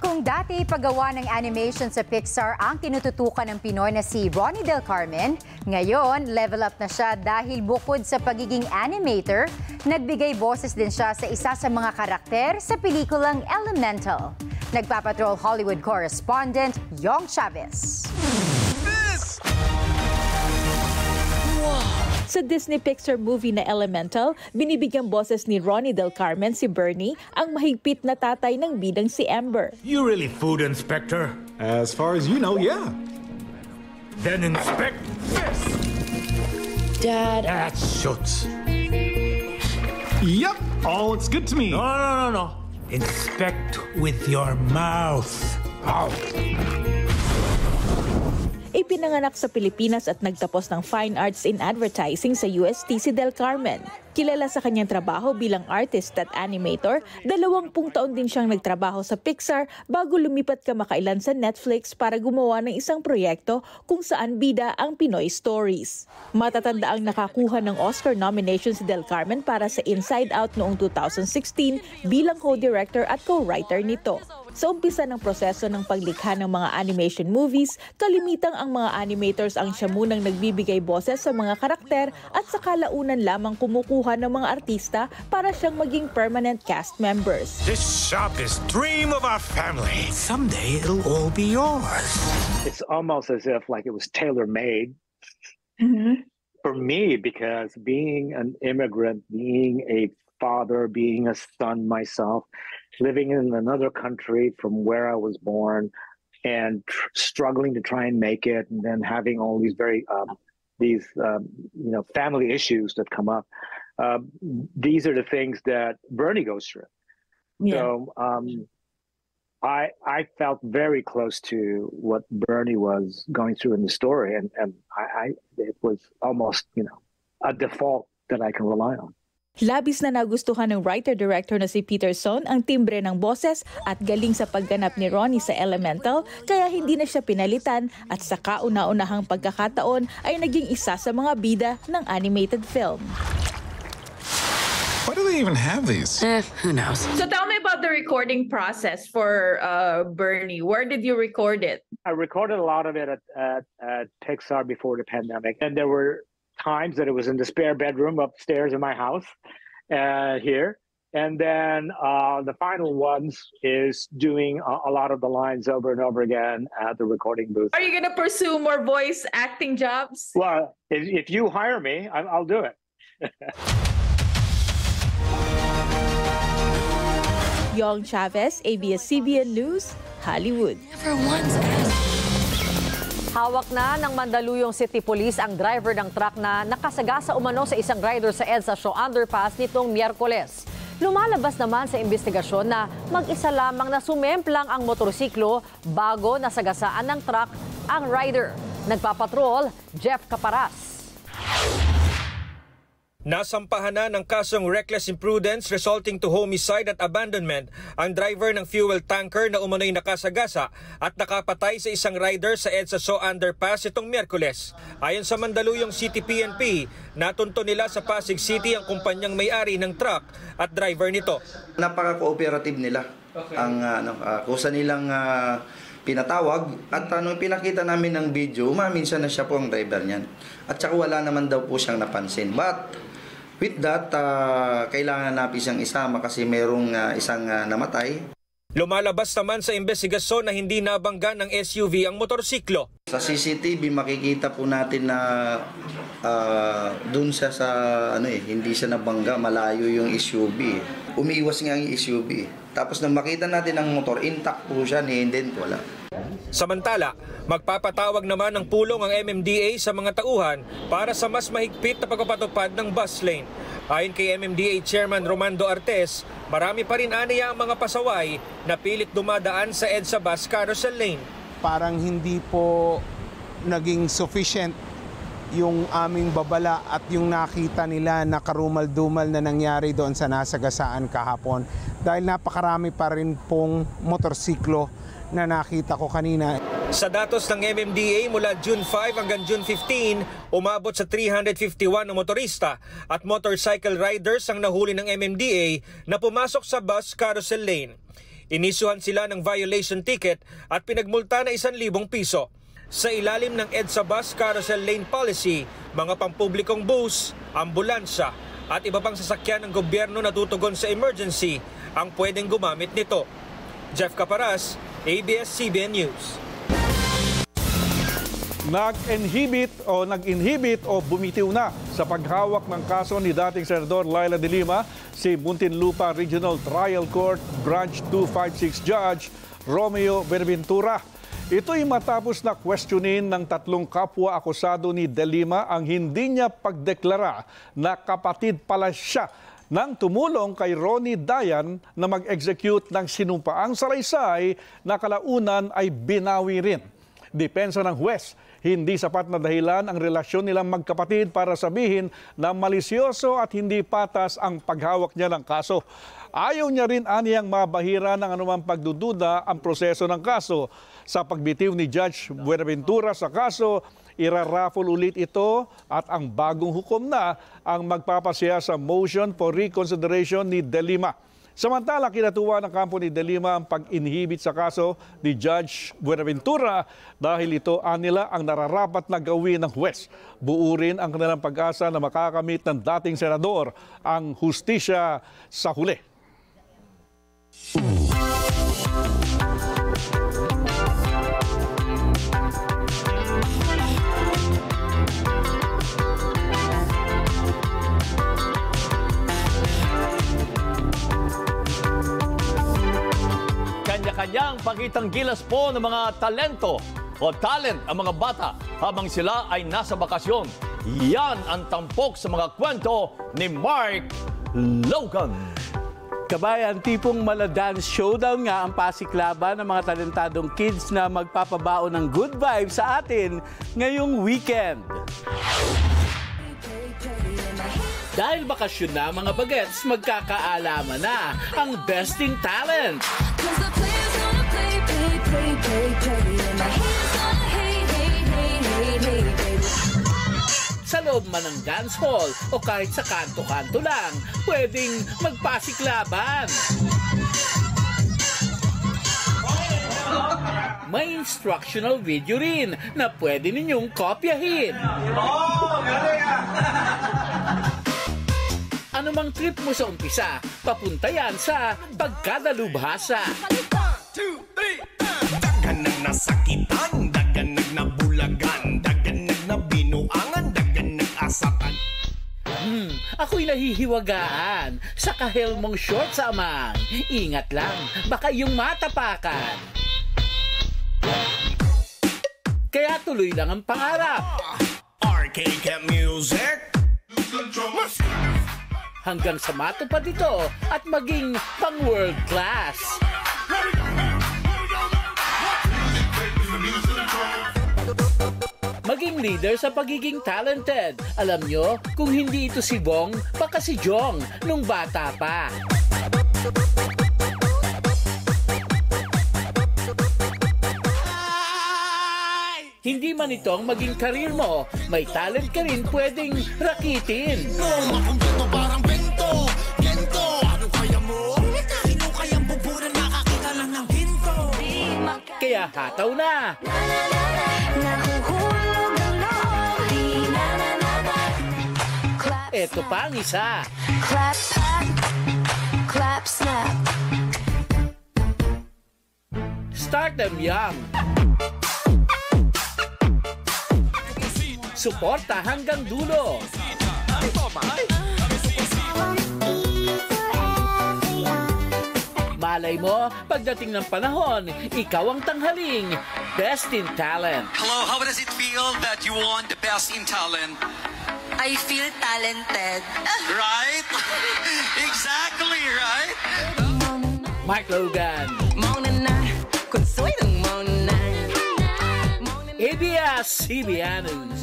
Kung dati paggawa ng animation sa Pixar ang tinututukan ng Pinoy na si Ronnie Del Carmen, ngayon level up na siya dahil bukod sa pagiging animator, nagbigay boses din siya sa isa sa mga karakter sa pelikulang Elemental. Nagpapatrol Hollywood correspondent Yong Chavez. This! Wow! Sa Disney Pixar movie na Elemental, binibigyang boses ni Ronnie Del Carmen si Bernie, ang mahigpit na tatay ng bidang si Amber. You really food, Inspector? As far as you know, yeah. Then inspect this! Dad... That shoots. Yep, all looks good to me. No, no, no, no. Inspect with your mouth. Ow. Ipinanganak sa Pilipinas at nagtapos ng Fine Arts in Advertising sa U S T si Del Carmen. Kilala sa kanyang trabaho bilang artist at animator, dalawampung taon din siyang nagtrabaho sa Pixar bago lumipat kamakailan sa Netflix para gumawa ng isang proyekto kung saan bida ang Pinoy stories. Matatanda ang nakakuha ng Oscar nomination si Del Carmen para sa Inside Out noong two thousand sixteen bilang co-director at co-writer nito. Sa umpisa ng proseso ng paglikha ng mga animation movies, kalimitang ang mga animators ang siya munang nagbibigay boses sa mga karakter at sa kalaunan lamang kumukuha ng mga artista para siyang maging permanent cast members. This shop is dream of our family. Someday it'll all be yours. It's almost as if like it was tailor-made mm-hmm. for me because being an immigrant, being a father, being a son myself, living in another country from where I was born and tr struggling to try and make it and then having all these very um, these um, you know family issues that come up, uh, these are the things that Bernie goes through. Yeah. So um, I I felt very close to what Bernie was going through in the story, and and I, I it was almost you know a default that I can rely on. Labis na nagustuhan ng writer-director na si Peterson ang timbre ng boses at galing sa pagganap ni Ronnie sa Elemental, kaya hindi na siya pinalitan at sa kauna-unahang pagkakataon ay naging isa sa mga bida ng animated film. Why do they even have these? Eh, who knows? So tell me about the recording process for uh, Bernie. Where did you record it? I recorded a lot of it at, at, at Pixar before the pandemic, and there were times that it was in the spare bedroom upstairs in my house uh, here. And then uh, the final ones is doing a, a lot of the lines over and over again at the recording booth. Are you going to pursue more voice acting jobs? Well, if, if you hire me, I, I'll do it. Yong Chavez, A B S C B N News, Hollywood. Never once asked. Hawak na ng Mandaluyong City Police ang driver ng truck na nakasagasa umano sa isang rider sa EDSA Show Underpass nitong Miyerkules. Lumalabas naman sa investigasyon na mag-isa lamang na sumemplang ang motorsiklo bago nasagasaan ng truck ang rider. Nagpapatrol, Jeff Caparas. Nasampahan na ng kasong reckless imprudence resulting to homicide at abandonment ang driver ng fuel tanker na umano'y nakasagasa at nakapatay sa isang rider sa EDSA Show Underpass itong Miyerkules. Ayon sa Mandaluyong City P N P, natunto nila sa Pasig City ang kumpanyang may-ari ng truck at driver nito. Napaka-cooperative nila okay. ang ano, uh, kusa nilang uh, pinatawag at anong pinakita namin ng video, umaminsan na siya po ang driver niyan. At saka wala naman daw po siyang napansin. But... with that, uh, kailangan natin siyang isama kasi mayroong uh, isang uh, namatay. Lumalabas naman sa investigasyon na hindi nabangga ng S U V ang motorsiklo. Sa C C T V makikita po natin na uh, doon siya sa ano eh, hindi siya nabangga, malayo yung S U V. Umiiwas nga yung S U V. Tapos nang makita natin ang motor, intact po siya, ni-indent, wala. Samantala, magpapatawag naman ng pulong ang M M D A sa mga tauhan para sa mas mahigpit na pagpapatupad ng bus lane. Ayon kay M M D A Chairman Romando Artes, marami pa rin anaya ang mga pasaway na pilit dumadaan sa EDSA bus carousel lane. Parang hindi po naging sufficient yung aming babala at yung nakita nila na karumal-dumal na nangyari doon sa nasagasaan kahapon dahil napakarami pa rin pong motorsiklo na nakita ko kanina. Sa datos ng M M D A mula June five hanggang June fifteen, umabot sa three hundred fifty-one na motorista at motorcycle riders ang nahuli ng M M D A na pumasok sa bus carousel lane. Inisuhan sila ng violation ticket at pinagmulta na one thousand piso. Sa ilalim ng EDSA bus carousel lane policy, mga pampublikong bus, ambulansya at iba pang sasakyan ng gobyerno na tutugon sa emergency ang pwedeng gumamit nito. Jeff Caparas, A B S C B N News. Nag-inhibit o nag-inhibit o bumitiw na sa paghawak ng kaso ni dating Senador Laila de Lima si Muntinlupa Regional Trial Court Branch two five six Judge Romeo Berventura. Ito'y matapos na questionin ng tatlong kapwa akusado ni de Lima ang hindi niya pagdeklara na kapatid pala siya nang tumulong kay Ronnie Dayan na mag-execute ng sinumpaang salaysay na kalaunan ay binawi rin. Depensa ng huwes, hindi sapat na dahilan ang relasyon nilang magkapatid para sabihin na malisyoso at hindi patas ang paghawak niya ng kaso. Ayaw niya rin aniyang mabahira ng anumang pagdududa ang proseso ng kaso. Sa pagbitiw ni Judge Buenaventura sa kaso, iraraffle ulit ito at ang bagong hukom na ang magpapasya sa motion for reconsideration ni de Lima. Samantala, kinatuwa ng kampo ni de Lima ang pag-inhibit sa kaso ni Judge Buenaventura dahil ito anila ang nararapat na gawin ng huwes. Buo rin ang kanilang pag-asa na makakamit ng dating senador ang hustisya sa huli. Kanyang pakitang gilas po ng mga talento o talent ang mga bata habang sila ay nasa bakasyon. Yan ang tampok sa mga kwento ni Mark Logan. Kabayan, tipong mala-dance showdown nga ang pasiklaban ng mga talentadong kids na magpapabao ng good vibes sa atin ngayong weekend. Dahil bakasyon na mga bagets, magkakaalaman na ang besting talent. Sa loob man ng dance hall o kahit sa kanto-kanto lang, pwedeng magpasiklaban. May instructional video rin na pwede ninyong kopyahin. Oh, ano mang trip mo sa umpisa, papunta yan sa pagkadalubhasa. Daganag na sakitan, daganag na bulagan, daganag na binuangan, daganag asakan. Hmm, ako'y nahihiwagaan sa kahelmong short sa amang. Ingat lang, baka iyong matapakan. Kaya tuloy lang ang pangarap. R K K Music. Hanggang sa matupad ito at maging pang-world class. Maging leader sa pagiging talented. Alam nyo, kung hindi ito si Bong, baka si Jong nung bata pa. Hindi man itong maging karir mo, may talent ka rin pwedeng rakitin. Kaya hataw na. Eto pa ang isa. Clap, clap, snap. Start them young. Suporta hanggang dulo. Malay mo, pagdating ng panahon, ikaw ang tanghaling best in talent. Hello, how does it feel that you won the best in talent? I feel talented. Right? Exactly, right? Mark Logan. A B S C B N News.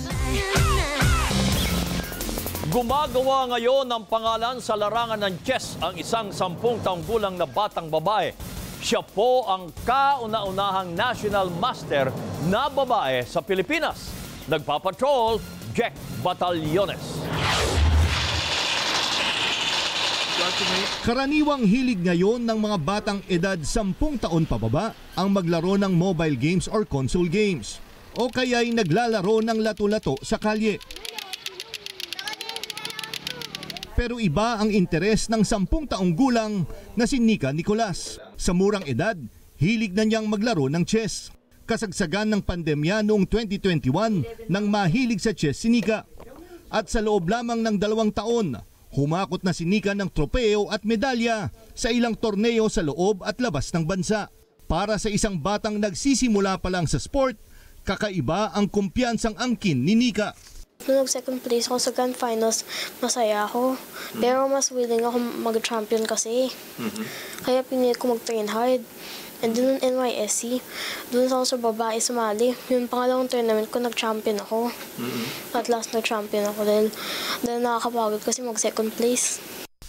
Gumagawa ngayon ng pangalan sa larangan ng chess ang isang sampung taong gulang na batang babae. Siya po ang kauna-unahang national master na babae sa Pilipinas. Nagpapatrol, Jack Batallones. Karaniwang hilig ngayon ng mga batang edad sampung taon pababa ang maglaro ng mobile games or console games o kaya'y naglalaro ng lato-lato sa kalye. Pero iba ang interes ng sampung taong gulang na si Nika Nicolas. Sa murang edad, hilig na niyang maglaro ng chess. Kasagsagan ng pandemya noong twenty twenty-one nang mahilig sa chess si Nika. At sa loob lamang ng dalawang taon, humakot na si Nika ng tropeo at medalya sa ilang torneo sa loob at labas ng bansa. Para sa isang batang nagsisimula pa lang sa sport, kakaiba ang kumpiyansang angkin ni Nika. Noong second place ako sa Grand Finals, masaya ako. Pero mas willing ako mag-champion kasi. Kaya pinili ko mag-train hard. And doon ng N Y S C, doon ako sa babae sumali. Yung pangalawang tournament ko, nag-champion ako. At last nag-champion ako dahil, dahil nakakapagod kasi mag-second place.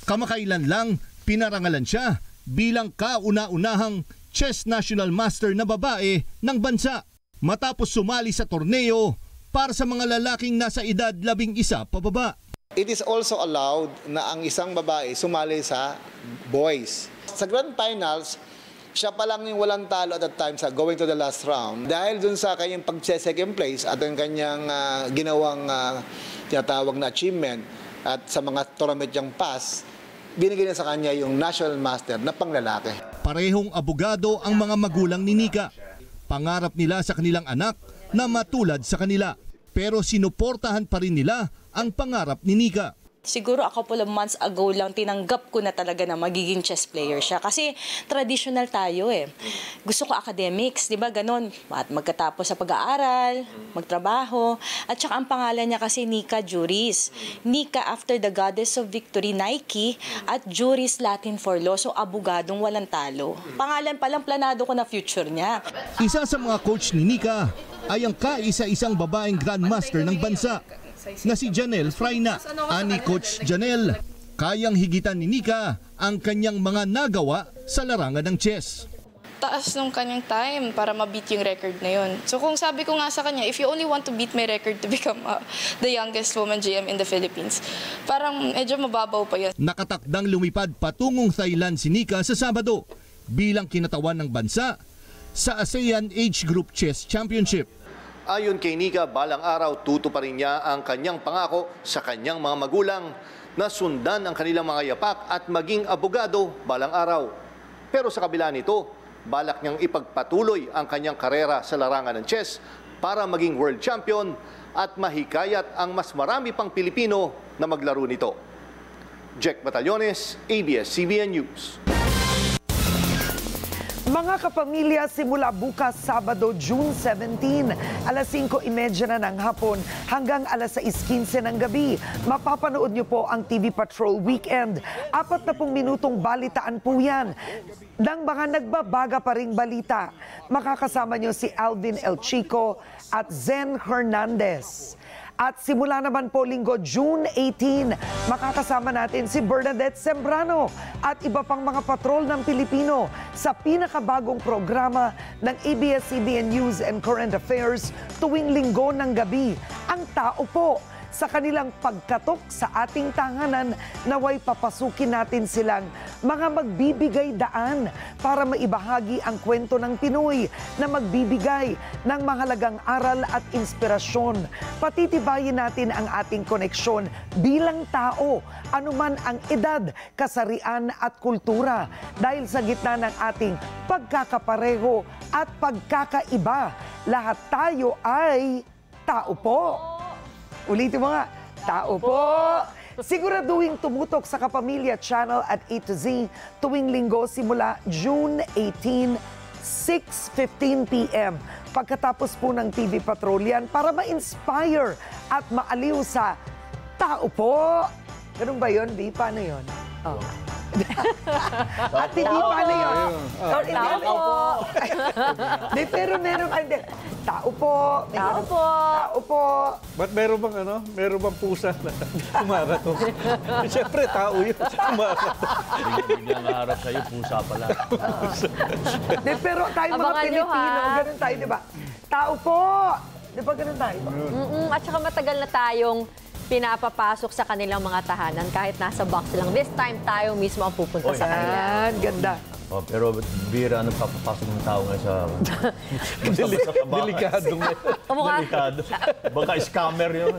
Kamakailan lang, pinarangalan siya bilang kauna-unahang chess national master na babae ng bansa. Matapos sumali sa torneo para sa mga lalaking nasa edad labing isa pababa. It is also allowed na ang isang babae sumali sa boys. Sa Grand Finals, siya pa lang yung walang talo at that time sa going to the last round. Dahil dun sa kanyang pag-second place at ang kanyang uh, ginawang uh, tinatawag na achievement at sa mga tournament niyang pass, binigyan niya sa kanya yung national master na panglalaki. Parehong abogado ang mga magulang ni Nika. Pangarap nila sa kanilang anak na matulad sa kanila. Pero sinuportahan pa rin nila ang pangarap ni Nika. Siguro a couple of months ago lang tinanggap ko na talaga na magiging chess player siya. Kasi traditional tayo eh. Gusto ko academics, di ba? Ganon. At magkatapos sa pag-aaral, magtrabaho. At saka ang pangalan niya kasi Nika Juris. Nika after the goddess of victory, Nike, at Juris Latin for law. So abogadong walang talo. Pangalan palang planado ko na future niya. Isa sa mga coach ni Nika ay ang kaisa-isang babaeng grandmaster ng bansa na si Janelle Fraina. Ani Coach Janelle, kayang higitan ni Nika ang kanyang mga nagawa sa larangan ng chess. Taas nung kanyang time para ma-beat yung record na yun. So kung sabi ko nga sa kanya, if you only want to beat my record to become uh, the youngest woman G M in the Philippines, parang medyo mababaw pa yun. Nakatakdang lumipad patungong Thailand si Nika sa Sabado bilang kinatawan ng bansa sa ASEAN Age Group Chess Championship. Ayon kay Nika, balang araw tutuparin niya ang kanyang pangako sa kanyang mga magulang na sundan ang kanilang mga yapak at maging abogado balang araw. Pero sa kabila nito, balak niyang ipagpatuloy ang kanyang karera sa larangan ng chess para maging world champion at mahikayat ang mas marami pang Pilipino na maglaro nito. Jack Batallones, A B S C B N News. Mga kapamilya, simula bukas Sabado, June seventeenth, alas singko trenta na ng hapon hanggang alas sais kinse ng gabi, mapapanood niyo po ang T V Patrol Weekend. Apat na pung minutong balitaan po yan ng mga nagbabaga pa ring balita. Makakasama niyo si Alvin El Chico at Zen Hernandez. At simula naman po linggo, June eighteenth, makakasama natin si Bernadette Sembrano at iba pang mga patrol ng Pilipino sa pinakabagong programa ng A B S C B N News and Current Affairs tuwing linggo ng gabi. Ang tao po sa kanilang pagkatok sa ating tahanan, naway papasukin natin silang mga magbibigay daan para maibahagi ang kwento ng Pinoy na magbibigay ng mahalagang aral at inspirasyon. Patitibayin natin ang ating koneksyon bilang tao, anuman ang edad, kasarian at kultura. Dahil sa gitna ng ating pagkakapareho at pagkakaiba, lahat tayo ay tao po. Ulitin mo nga, tao po. Siguraduhin tumutok sa Kapamilya Channel at A to Z tuwing linggo simula June eighteenth, six fifteen p m Pagkatapos po ng T V Patrol yan para ma-inspire at maaliw sa tao po. Ganun ba yun, Di? Paano yun? Oh. At hindi paano yun? Tao po. Tao po. Di, pero meron ka, hindi. Tao po. Tao po. Tao po. Ba't meron bang ano? Meron bang pusa na kumakato? Siyempre, tao yun. Kumakato. Hindi nga harap sa'yo, pusa pala. Di, pero tayo mga Pilipino, ganun tayo, di ba? Tao po. Di ba ganun tayo? At saka matagal na tayong pinapapasok sa kanilang mga tahanan kahit nasa box lang. This time, tayo mismo ang pupunta oh, sa kanila. Ayan, ganda. Oh, pero bira, ano papapasok ng tao ngayon sa... Delikado nga. Delikado. Baka scammer yun.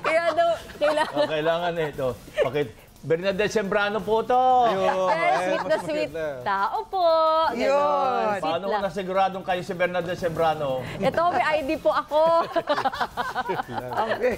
Kaya daw, kailangan... Oh, kailangan eh, ito. Bakit? Bernadette Sembrano po ito. Ayun. Pero sweet na sweet tao po. Ayun. Paano ko nasiguradong kayo si Bernadette Sembrano? Ito, may I D po ako. Okay.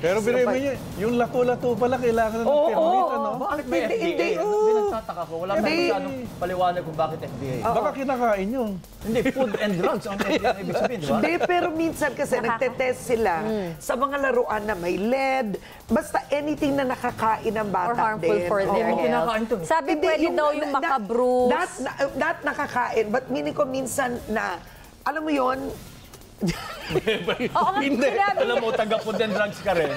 Pero binibigyan niyo, yung lato-lato pala kailangan na ng permit, ano? Bakit may F D A? Hindi, nagtataka ko. Wala naman sa anong paliwanag kung bakit F D A. Baka kinakain yun. Hindi, food and drugs ang F D A ibig sabihin, di ba? Hindi, pero minsan kasi nagtetest sila sa mga laruan na may L E D, basta anything na nakakain ng bata. Harmful for their health. Sabi pwede daw yung makabrus. That nakakain. But meaning ko minsan na, alam mo yun, hindi. Alam mo, taga-food and drugs ka rin.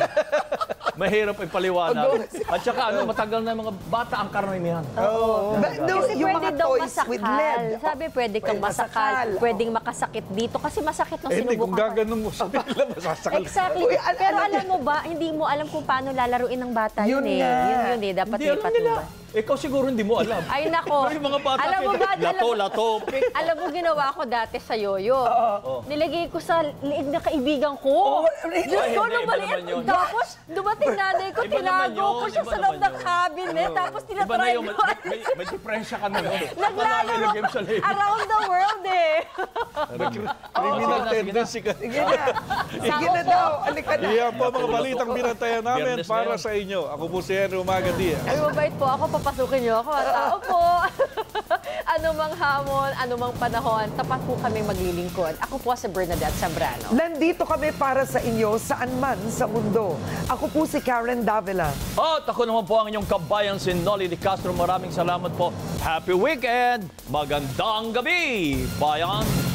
Mahirap ipaliwanag. At saka ano, matagal na mga bata ang karamihan. Oo. Kasi pwede daw masakal. Sabi pwede kang masakal. Pwedeng makasakit dito. Kasi masakit nung sinubukan. Eh, kung gaganong mo, sabi nila masasakal. Exactly. Pero alam mo ba, hindi mo alam kung paano lalaruin ng bata yun eh. Yun yun eh, dapat ipatulad. Ikaw siguro hindi mo alam. Ay, nako. Mga bata, alam mo ba? Lato, lato. Alam mo, ginawa ko dati sa yoyo. Nilagay ko sa liig na kaibigan ko. Diyos ko, lumaliit. Tapos, dumating nanay ko, tinago ko siya sa loob ng cabinet. Tapos, tinatry ko. May depresya ka na. Naglalo ako around the world eh. Criminal tendency ka. Sige na daw. Alika na. Iyan po mga balitang binantayan namin para sa inyo. Ako po si Henry Umagadi. Ay, mabait po ako. Papasukin niyo ako. Tao po. Anumang hamon, anumang panahon, tapat po kami maglilingkod. Ako po si Bernadette Sembrano. Nandito kami para sa inyo saan man sa mundo. Ako po si Karen Davila. At ako naman po ang inyong kabayan, si Nolly Di Castro. Maraming salamat po. Happy weekend! Magandang gabi! Bayan!